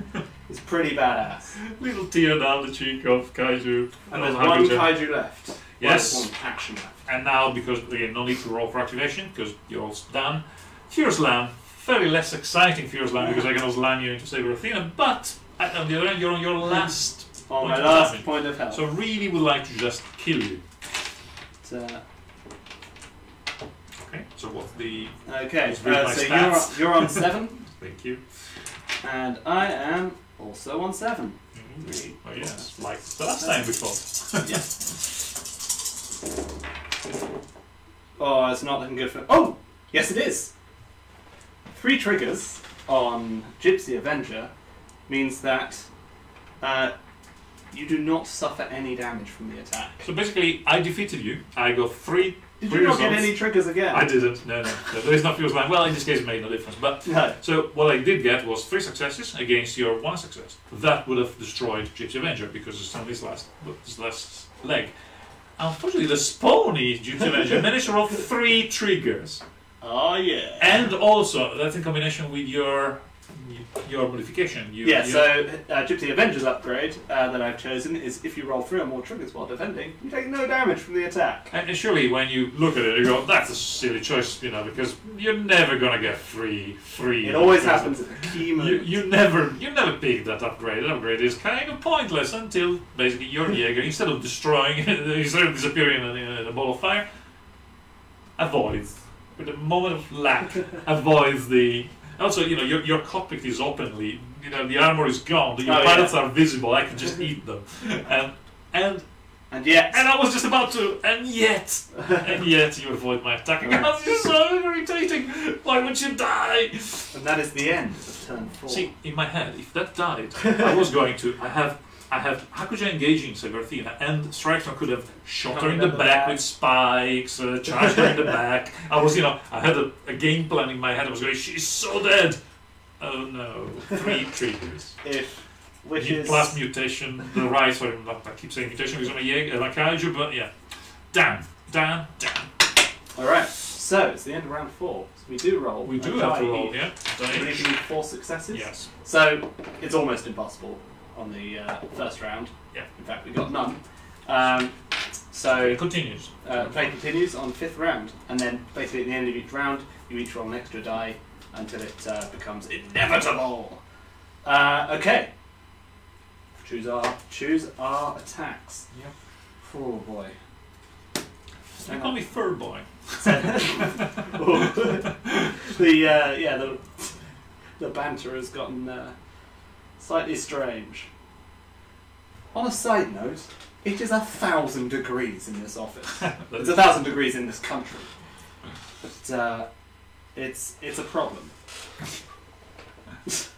is pretty badass. Little tear down the cheek of Kaiju. And there's one Kaiju left. Yes. One action left. And now, because again, no need to roll for activation because you're all done. Furious Slam, fairly less exciting Furious Slam because I can also land you into Saber Athena. But at, on the other end, you're on your last on point my of last damage. point of health. So really, would like to just kill you. But, uh, okay. So what's the okay? Uh, so stats. you're you're on seven. Thank you. And I am also on seven. Mm-hmm. Three, oh yeah, four, like the last seven. time before. Yes. Yeah. Oh, it's not looking good for... Oh! Yes, it is! Three triggers on Gipsy Avenger means that uh, you do not suffer any damage from the attack. So basically, I defeated you. I got three Did three you not results. get any triggers again? I didn't. No, no. no there is no Furious Slam. Well, in this case, it made no difference. But no. So what I did get was three successes against your one success. That would have destroyed Gipsy Avenger because it's on this last, this last leg. Unfortunately, the Spony Gipsy Avenger managed to roll three triggers. Oh yeah! And also, that's in combination with your your modification. You, yeah. Your... So, uh, Gipsy Avenger's upgrade uh, that I've chosen is if you roll three or more triggers while defending, you take no damage from the attack. And, and surely, when you look at it, you go, "That's a silly choice," you know, because you're never gonna get three three. It always happens at the key moment. You, you never you never pick that upgrade. That upgrade is kind of pointless until basically your Jaeger, instead of destroying, instead of disappearing in a, in a ball of fire, avoids. With a moment of lack, avoids the. Also, you know, your your cockpit is openly, you know, the armor is gone, your oh, pilots yeah. are visible. I can just eat them, and and and yet, and I was just about to, and yet, and yet, you avoid my attack. That's just so irritating. Why would you die? And that is the end of turn four. See, in my head, if that died, I was going to. I have. I have Hakuja engaging Saber Athena, and Shrikethorn could have shot her in the back with spikes, uh, charged her in the back. I was, you know, I had a, a game plan in my head. I was going, she's so dead. Oh no, three triggers. If which is... plus mutation, the right. Sorry, I keep saying mutation because I'm a Jaeger, like Kaiju, but yeah, damn, damn, damn. All right, so it's the end of round four. So we do roll. We do have to roll, yeah. We need four successes. Yes. So it's almost impossible. On the uh, first round, yeah. In fact, we got none. Um, so it continues. Uh, play continues on fifth round, and then basically at the end of each round, you each roll an extra die until it uh, becomes inevitable. Uh, okay. Choose our choose our attacks. Yep. Oh boy. They call me Fur Boy. the uh, yeah the the banter has gotten. Uh, Slightly strange. On a side note, it is a thousand degrees in this office. It's a thousand degrees in this country. But uh, it's it's a problem.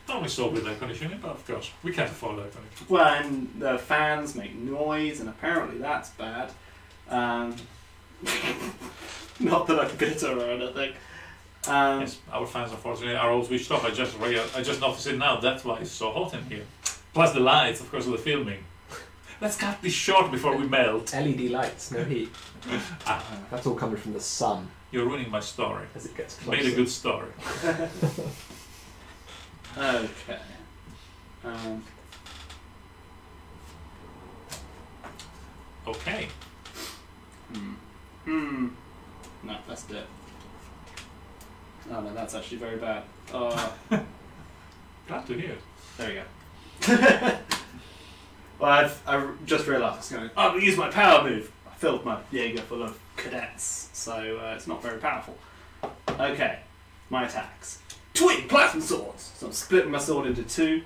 Don't we solve with air conditioning? But of course, we can't afford air conditioning. Well, and the fans make noise, and apparently that's bad. Um, not that I'm bitter or anything. Um, yes, our fans unfortunately are all switched off. I just I just noticed it now. That's why it's so hot in here. Plus the lights, of course, of the filming. Let's cut this short before we melt. L E D lights, no heat. Ah. That's all coming from the sun. You're ruining my story. As it gets closer. Made a good story. Okay. Um. Okay. Hmm. Hmm. No, that's it. Oh no, that's actually very bad. Oh. Glad to hear it. There we go. Well, I've, I've just realised I was going, I'm going to use my power move. I filled my Jaeger full of cadets, so uh, it's not very powerful. Okay, my attacks. Twin Plasma Swords! So I'm splitting my sword into two,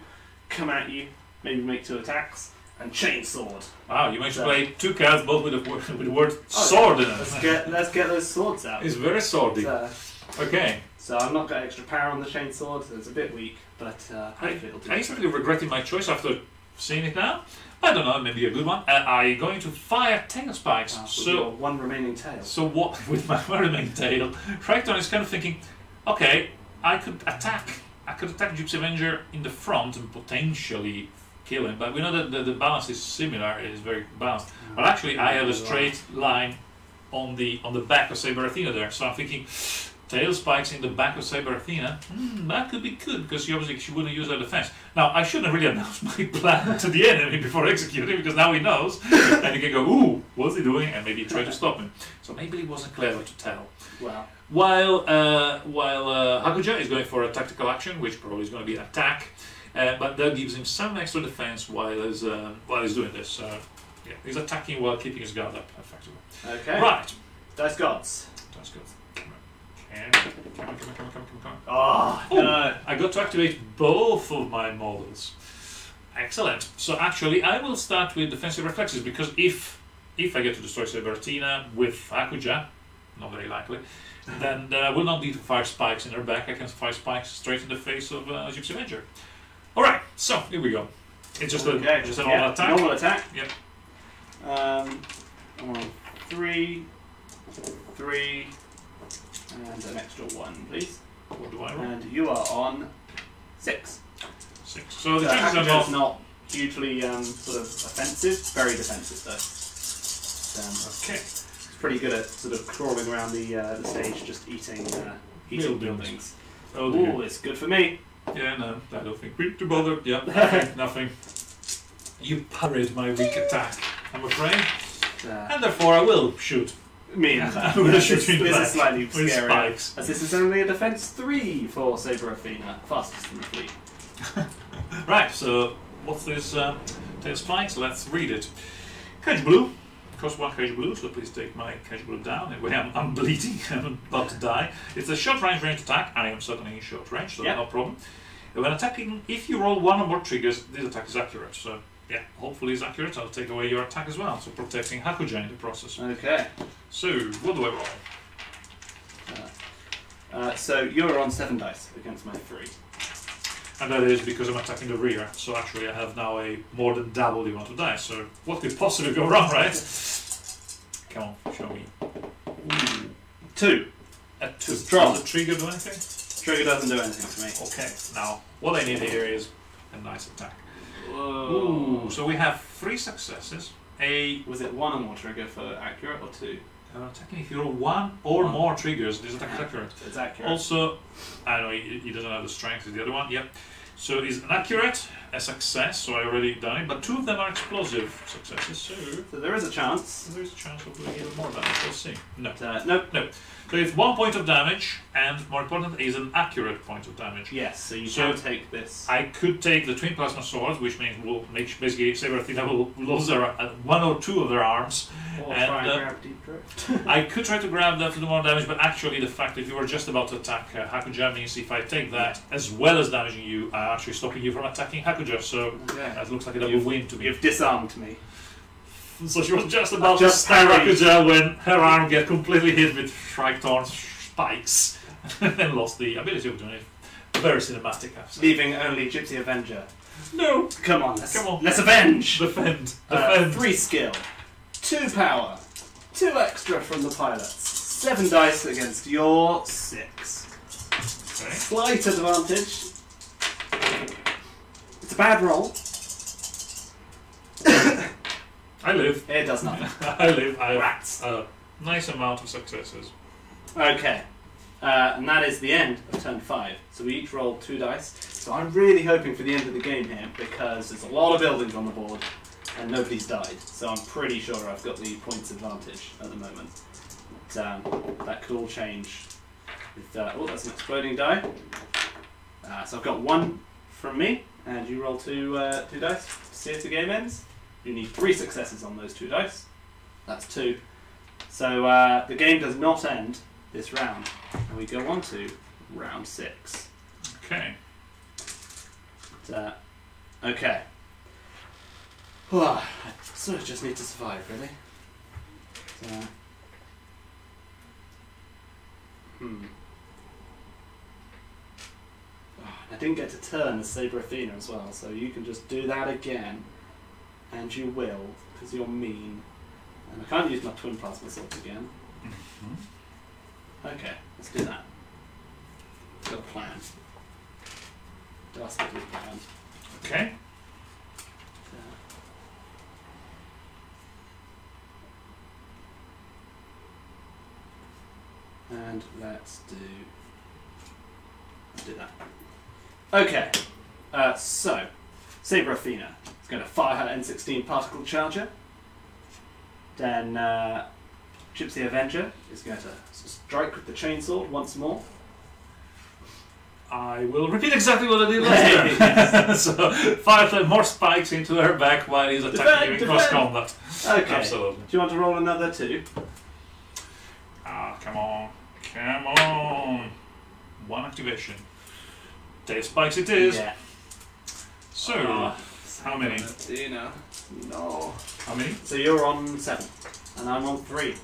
come at you, maybe make two attacks, and chain sword. Wow, you managed so, to play two cards both with the word, with the word oh, sword in it. Let's get, let's get those swords out. It's very swordy. So, okay. So I've not got extra power on the chain sword, so it's a bit weak, but uh, hopefully it'll do. I'm really regretting my choice after seeing it now. I don't know, maybe a good one. Uh, I'm going to fire tail spikes. Ah, so your one remaining tail. So what with my one remaining tail, Shrikethorn is kind of thinking, okay, I could attack. I could attack Gipsy Avenger in the front and potentially kill him, but we know that the, the balance is similar. It is very balanced. Well, actually, I have a straight line on the on the back of Saber Athena there, so I'm thinking tail spikes in the back of Saber Athena. Mm, that could be good because obviously she wouldn't use her defense. Now I shouldn't really announce my plan to the enemy before executing because now he knows and he can go, "Ooh, what's he doing?" and maybe try to stop him. So maybe it wasn't clever to tell. Wow. While uh, while uh, Hakuja is going for a tactical action, which probably is going to be an attack, uh, but that gives him some extra defense while he's uh, while he's doing this. So uh, yeah, he's attacking while keeping his guard up effectively. Okay. Right. Dice gods. Dice gods. Come on, come on, come on, come on, come on, come on. Oh, oh no. I got to activate both of my models. Excellent. So actually, I will start with defensive reflexes because if if I get to destroy Saber Athena with Hakuja, not very likely, then, then I will not need to fire spikes in her back. I can fire spikes straight in the face of uh, Gipsy Avenger. All right, so here we go. It's just, okay, a, just a normal yeah, attack. Normal attack. Yep. Um, on three, three. And an extra one, please. What do I roll? And you are on six. Six. So the chances are not... not hugely um, sort of offensive. Very defensive, though. Um, okay. It's pretty good at sort of crawling around the, uh, the stage, just eating, uh, eating buildings. Oh, ooh, it's good for me. Yeah, no, I don't think we're too bothered. Yeah, nothing. You parried my weak attack, I'm afraid. Uh, and therefore I will shoot. Me and that. This is slightly scary. Spikes. As this is only a defense three for Saber Athena, fastest in the fleet. Right, so what's this uh, tail spikes? Let's read it. Caiju Blue. Cost one Caiju Blue, so please take my Caiju Blue down. Anyway, I'm, I'm bleeding, I'm about to die. It's a short range range attack. I am certainly in short range, so yeah, no problem. When attacking, if you roll one or more triggers, this attack is accurate. So yeah, hopefully it's accurate. I'll take away your attack as well, so protecting Hakuja in the process. Okay. So, what do I roll? Uh, uh, so, you're on seven dice against my three. And that is because I'm attacking the rear, so actually I have now a more than double the amount of dice, so what could possibly go wrong, right? Come on, show me. Ooh. Two. A two. Does the trigger do anything? Trigger doesn't do anything to me. Okay, now, what I need here is a nice attack. Whoa. Ooh, so we have three successes. A was it one or more trigger for accurate or two? Uh, technically, if you roll one or one. more triggers, this attack is accurate. It's accurate. Also, I don't know, he, he doesn't have the strength as the other one. Yep. So it's an accurate, a success. So I already done it, but two of them are explosive successes. So, so there is a chance. There is a chance of doing even more damage. We'll see. No. Uh, nope. No. So it's one point of damage, and more important, is an accurate point of damage. Yes, so you so can take this. I could take the Twin Plasma Swords, which means we'll make basically Saber Athena will lose their, uh, one or two of their arms. Or and, try and uh, grab Deep Drift. I could try to grab that to do more damage, but actually the fact that you were just about to attack uh, Hakuja means if I take that, as well as damaging you, I'm actually stopping you from attacking Hakuja, so okay. That looks like a double you've, win to me. You've disarmed me. So she was just about just to stab Hakuja when her arm got completely hit with Shrikethorn's spikes and lost the ability of doing it. Very cinematic, absolutely. Leaving only Gipsy Avenger. No! Come on, let's, Come on. let's avenge! Defend! Defend! Uh, three skill, two power, two extra from the pilots, seven dice against your six. Okay. Slight advantage. It's a bad roll. I live. It does nothing. I live. I Rats. A nice amount of successes. Okay. Uh, and that is the end of turn five. So we each rolled two dice. So I'm really hoping for the end of the game here because there's a lot of buildings on the board and nobody's died. So I'm pretty sure I've got the points advantage at the moment. But, um, that could all change. With, uh, oh, that's an exploding die. Uh, so I've got one from me and you roll two, uh, two dice to see if the game ends. You need three successes on those two dice. That's two. So uh, the game does not end this round. And we go on to round six. Okay. But, uh, okay. Oh, I sort of just need to survive, really. So, hmm. Oh, I didn't get to turn the Saber Athena as well, so you can just do that again. And you will, because you're mean. And I can't use my Twin Plasma Swords again. Mm-hmm. Okay, let's do that. Got a plan. Dastardly plan. Okay. So. And let's do... Let's do that. Okay. Uh, so, Saber Athena. It's going to fire her M sixteen Particle Charger. Then uh, Gipsy Avenger is going to strike with the chainsaw once more. I will repeat exactly what I did last time. So fire flame more spikes into her back while he's attacking defend, you in defend. Cross combat. Okay. Absolutely. Do you want to roll another two? Ah, come on. Come on. One activation. Day of spikes it is. Yeah. So... Uh, How many? You know, no. How many? So you're on seven, and I'm on three.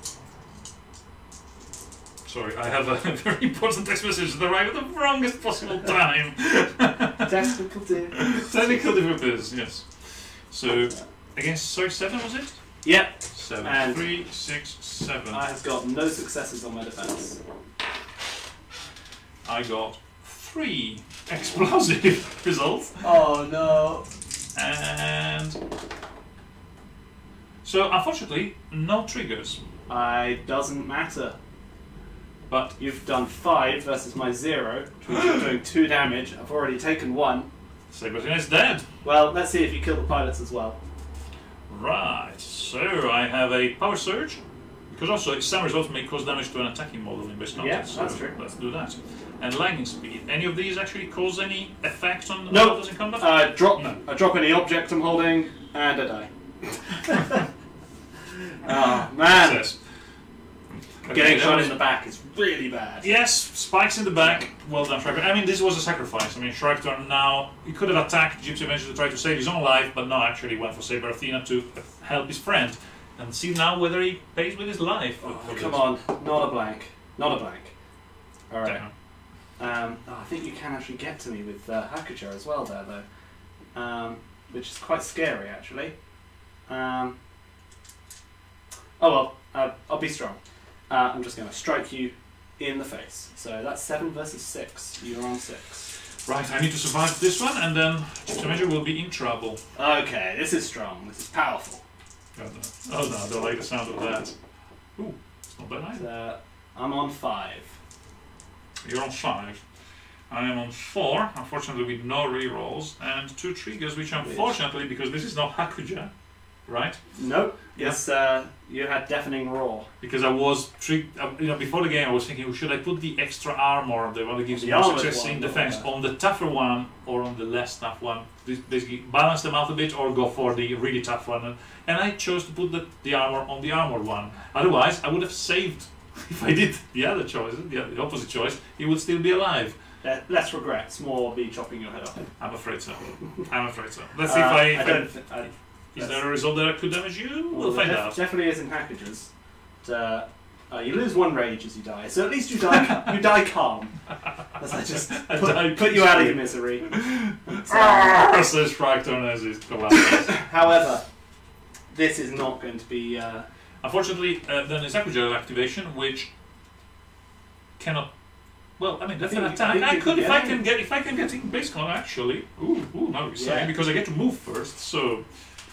Sorry, I have a very important text message that arrived at the wrongest possible time. Technical difficulties. Technical difficulties, yes. So, against, sorry, seven was it? Yep. Seven. And three, six, seven. I have got no successes on my defense. I got three explosive results. Oh no. And so, unfortunately, no triggers. It doesn't matter. But you've done five versus my zero, which is doing two damage. I've already taken one. Saber Athena is dead. Well, let's see if you kill the pilots as well. Right. So I have a power surge, because also some results may cause damage to an attacking model in base context. Yeah, so that's true. Let's do that. And lightning speed. Any of these actually cause any effect on the nope. models in combat? Uh, drop, no. I drop any object I'm holding, and I die. Oh, man. Success. Getting shot in the back is really bad. Yes, spikes in the back. Well done, Shrikethorn. I mean, this was a sacrifice. I mean, Shrikethorn now... He could have attacked Gipsy Avenger to try to save his own life, but now actually went for Saber Athena to help his friend. And see now whether he pays with his life. Oh, come this. on. Not a blank. Not a blank. All right. Damn. Um, oh, I think you can actually get to me with uh, Hakuja as well there, though, um, which is quite scary, actually. Um, oh, well, uh, I'll be strong. Uh, I'm just going to strike you in the face. So that's seven versus six. You're on six. Right, I need to survive this one, and then Gipsy Avenger will be in trouble. Okay, this is strong. This is powerful. Oh, no, oh, no I don't like the sound of that. Ooh, it's not bad either. Uh, I'm on five. You're on five. I am on four, unfortunately with no rerolls, and two triggers, which unfortunately, because this is not Hakuja, right? Nope. Yes, yeah. uh, you had Deafening Roar. Because I was, you know, before the game I was thinking, should I put the extra armor, the one that gives more success in defense, on the tougher one or on the less tough one? Basically, balance them out a bit or go for the really tough one. And I chose to put the, the armor on the armored one. Otherwise, I would have saved... If I did the other choice, the opposite choice, he would still be alive. Uh, less regrets, more be chopping your head off. I'm afraid so. I'm afraid so. Let's uh, see if I... I, don't I, I is there a result that I could damage you? We'll, we'll find out. Definitely isn't packages. But, uh, uh, you lose one rage as you die, so at least you die, you die calm. As I just put, I put you out of your misery. Says Shrikethorn as his collapses. However, this is not going to be... Uh, Unfortunately, uh, then it's Hakuja activation, which cannot. Well, I mean that's I an attack. I could, if I can get, if I can get in base con actually. Ooh, ooh, now you're saying because I get to move first. So,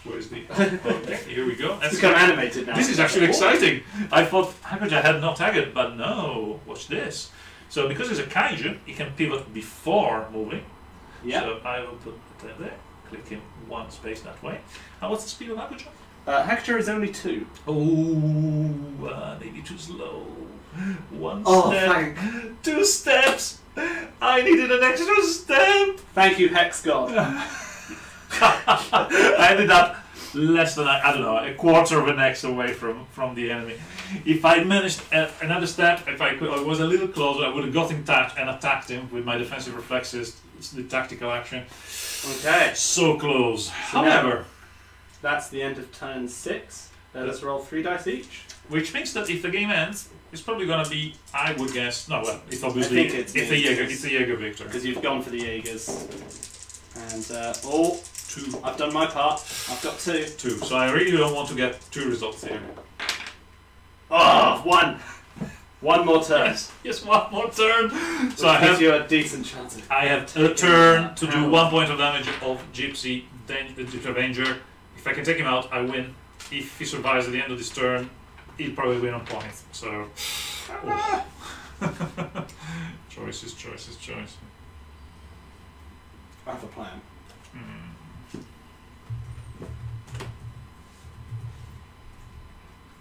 where's the? Okay, here we go. It's become animated now. This is actually exciting. I thought Hakuja had no target, but no. Watch this. So, because it's a kaiju, he can pivot before moving. Yeah. So I will put that there. Click him one space that way. And what's the speed of Hakuja? Uh, Hector is only two. Oh, uh, maybe too slow. One oh, step. Thank. Two steps. I needed an extra step. Thank you, Hex God. I ended up less than, I don't know, a quarter of an X away from, from the enemy. If I managed a, another step, if I, could, I was a little closer, I would have got in touch and attacked him with my defensive reflexes, the tactical action. Okay. So close. So However, that's the end of turn six. Let us roll three dice each. Which means that if the game ends, it's probably going to be, I would guess, no, well, it's obviously, it's, it's, a Jaeger, it's a Jaeger victor. Because you've gone for the Jaegers. And, uh, oh, two. I've done my part. I've got two. Two. So I really don't want to get two results here. Oh, one. One more turn. Yes, yes one more turn. So I have, you a decent chance of I have a turn to do one point of damage of Gipsy Avenger. If I can take him out, I win. If he survives at the end of this turn, he'll probably win on points. So, oh. choice is choice is choice. I have a plan. Mm.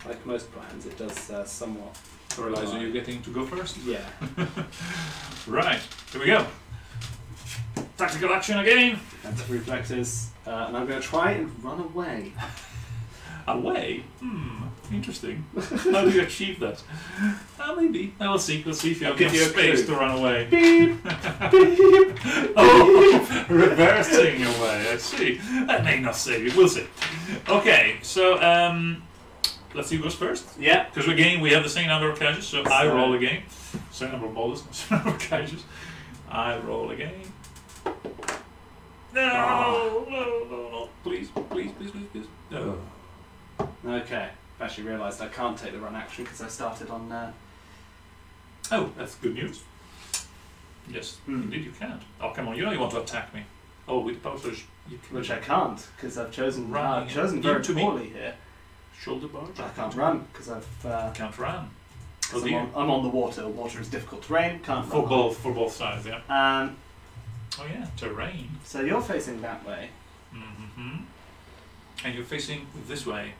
Like most plans, it does uh, somewhat. Realize you're getting to go first. Yeah. Right. Here we go. Tactical action again. That's reflexes, uh, and I'm going to try and run away. Away? Hmm, interesting. How do you achieve that? Uh, maybe. I will see. We'll see if you have enough space to run away. Beep! Beep! Oh! Reversing away, I see. That may not save you. We'll see. Okay, so, um, let's see who goes first. Yeah. Because again, we have the same number of cages, so I roll again. Same number of boulders, same number of cages. I roll again. No! No, no, no. Please, please, please, please, please. No. Okay, I've actually realised I can't take the run action because I started on... Uh... Oh, that's good news. Yes, mm. Indeed you can't. Oh, come on, you know you want to attack me. Oh, with Power Surge. Which I can't, because I've chosen I've chosen very poorly me. Here. Shoulder barge? I can't run, because I've... Uh... Can't run. Oh, I'm, on, I'm on the water. Water is difficult terrain. Can't for run. For both, for both sides, yeah. Um, oh yeah, terrain. So you're facing that way. Mm-hmm. And you're facing this way.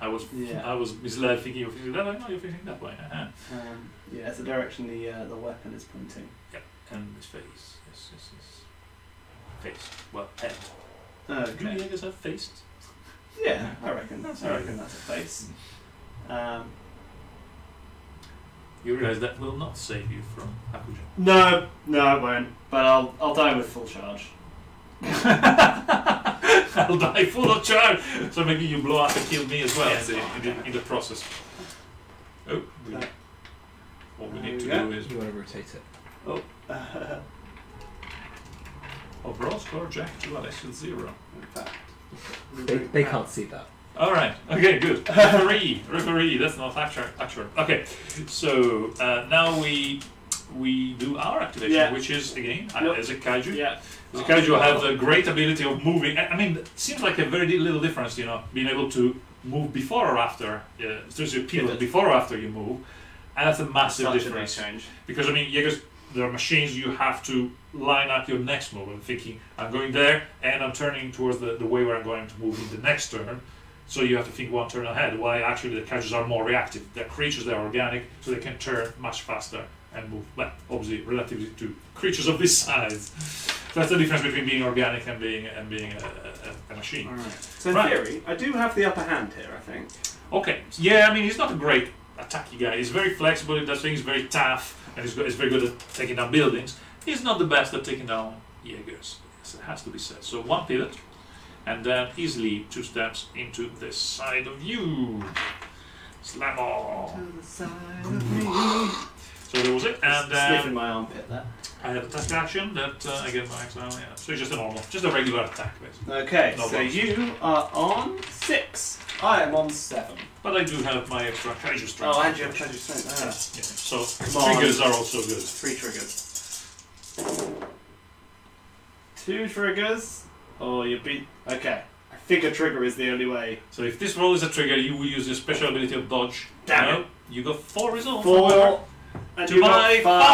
I was yeah. I was misled thinking you're facing that way. No, you're facing that way. Uh-huh. um, yeah, it's the direction the uh, the weapon is pointing. Yeah, and his face. Yes, yes, yes. Face. Well, head. Okay. Do you guys have faced? Yeah, I reckon. That's I reckon good. That's a face. Um, you realise that will not save you from Hakuja? No, no, it won't. But I'll I'll die with full charge. I'll die full of charge! So maybe you blow up and kill me as well yes, in, the, in, the, in the process. Oh, we, what we uh, need to yeah. do is... You want to rotate it. Oh. Uh, oh, bro, score Jack to Alex at zero. In fact. They, they can't see that. Alright, okay, good. Referee, referee, that's not actual. actual. Okay, so uh, now we... we do our activation, yeah. which is, again, yep. as a kaiju. Yeah. As a kaiju, I have the great ability of moving. I mean, it seems like a very little difference, you know, being able to move before or after. Uh, there's a pivot before or after you move. And that's a massive Such difference. A change. Because, I mean, Jaegers, there are machines you have to line up your next move. I'm thinking, I'm going there, and I'm turning towards the, the way where I'm going to move in the next turn. So you have to think one turn ahead. Why, actually, the kaijus are more reactive. They're creatures, they're organic, so they can turn much faster. And move, well, obviously, relatively to creatures of this size. So that's the difference between being organic and being and being a, a, a machine. All right. So in right. theory, I do have the upper hand here, I think. Okay. Yeah, I mean, he's not a great attacky guy. He's very flexible. He does things very tough, and he's, he's very good at taking down buildings. He's not the best at taking down Jaegers. It has to be said. So one pivot, and then easily two steps into this side of you. Slam on. To the side of you. So that was it, and um, sniffing my armpit there. I have a attack action that uh, I get my exile. Yeah, so just a normal, just a regular attack, basically. Okay, normal. So you are on six. I am on seven. But I do have my extra treasure strength. Oh, and you have treasure strength. Ah. Yeah. So Come triggers on. Are also good. Three triggers. Two triggers. Oh, you beat. Okay. I think a trigger is the only way. So if this roll is a trigger, you will use your special ability of dodge. Damn no, it! You got four results. Four. And to my five,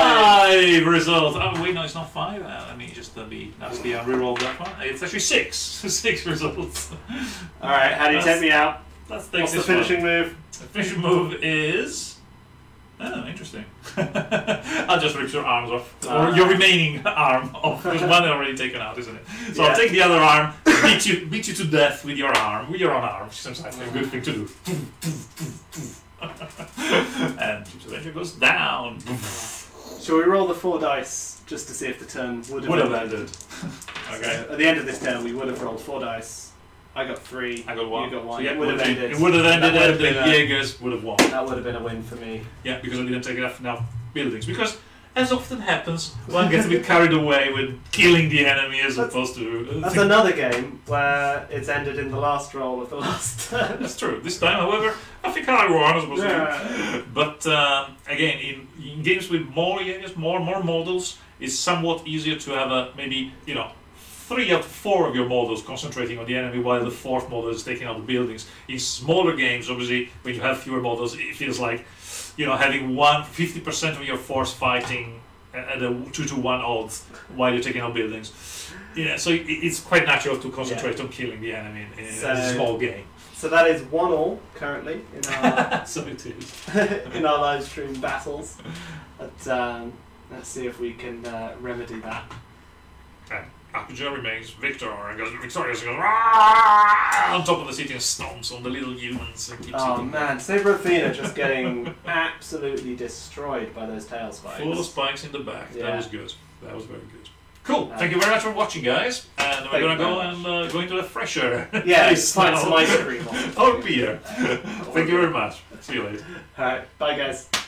five result! Oh wait, no, it's not five. Uh, I mean, just let me nasty and reroll that one. It's actually six. six results. All right, how do you that's, take me out? That's What's the finishing one. move? The finishing move is Oh, interesting. I'll just rip your arms off. Uh, or your remaining arm off. Because one already taken out, isn't it? So yeah. I'll take the other arm, beat you beat you to death with your arm, with your own arm, which seems like a good thing to do. And Gipsy Avenger goes down. Shall we roll the four dice just to see if the turn would have, would have ended? Okay. So at the end of this turn, we would have rolled four dice. I got three. I got one. You got one. So yeah, it would have ended. It would have ended. That would have been Jaegers would have won. That would have been a win for me. Yeah, because I didn't take enough enough buildings. Because, as often happens, one gets a bit carried away with killing the enemy as that's, opposed to. Uh, that's thing. Another game where it's ended in the last roll of the last turn. That's true. This time, however, I think I won. I suppose. Yeah. But um, again, in, in games with more Jaegers, more more models, it's somewhat easier to have a maybe you know. Three out of four of your models concentrating on the enemy while the fourth model is taking out the buildings. In smaller games, obviously, when you have fewer models, it feels like, you know, having one fifty percent of your force fighting at a two to one odds while you're taking out buildings. Yeah, so it's quite natural to concentrate yeah. on killing the enemy in, in so, a small game. So that is one all currently in our so it is. in our live stream battles. But um, let's see if we can uh, remedy that. Okay. Hakuja remains victor and goes victorious and goes on top of the city and stomps on the little humans and keeps oh eating man, them. Saber Athena just getting absolutely destroyed by those tail spikes. Full of spikes in the back. Yeah. That was good. That was very good. Cool. Um, Thank you very much for watching, guys. And we're going to go much. and uh, go into the fresher. Yeah, it's like some ice cream. Or beer. Thank you very much. See you later. All right. Bye, guys.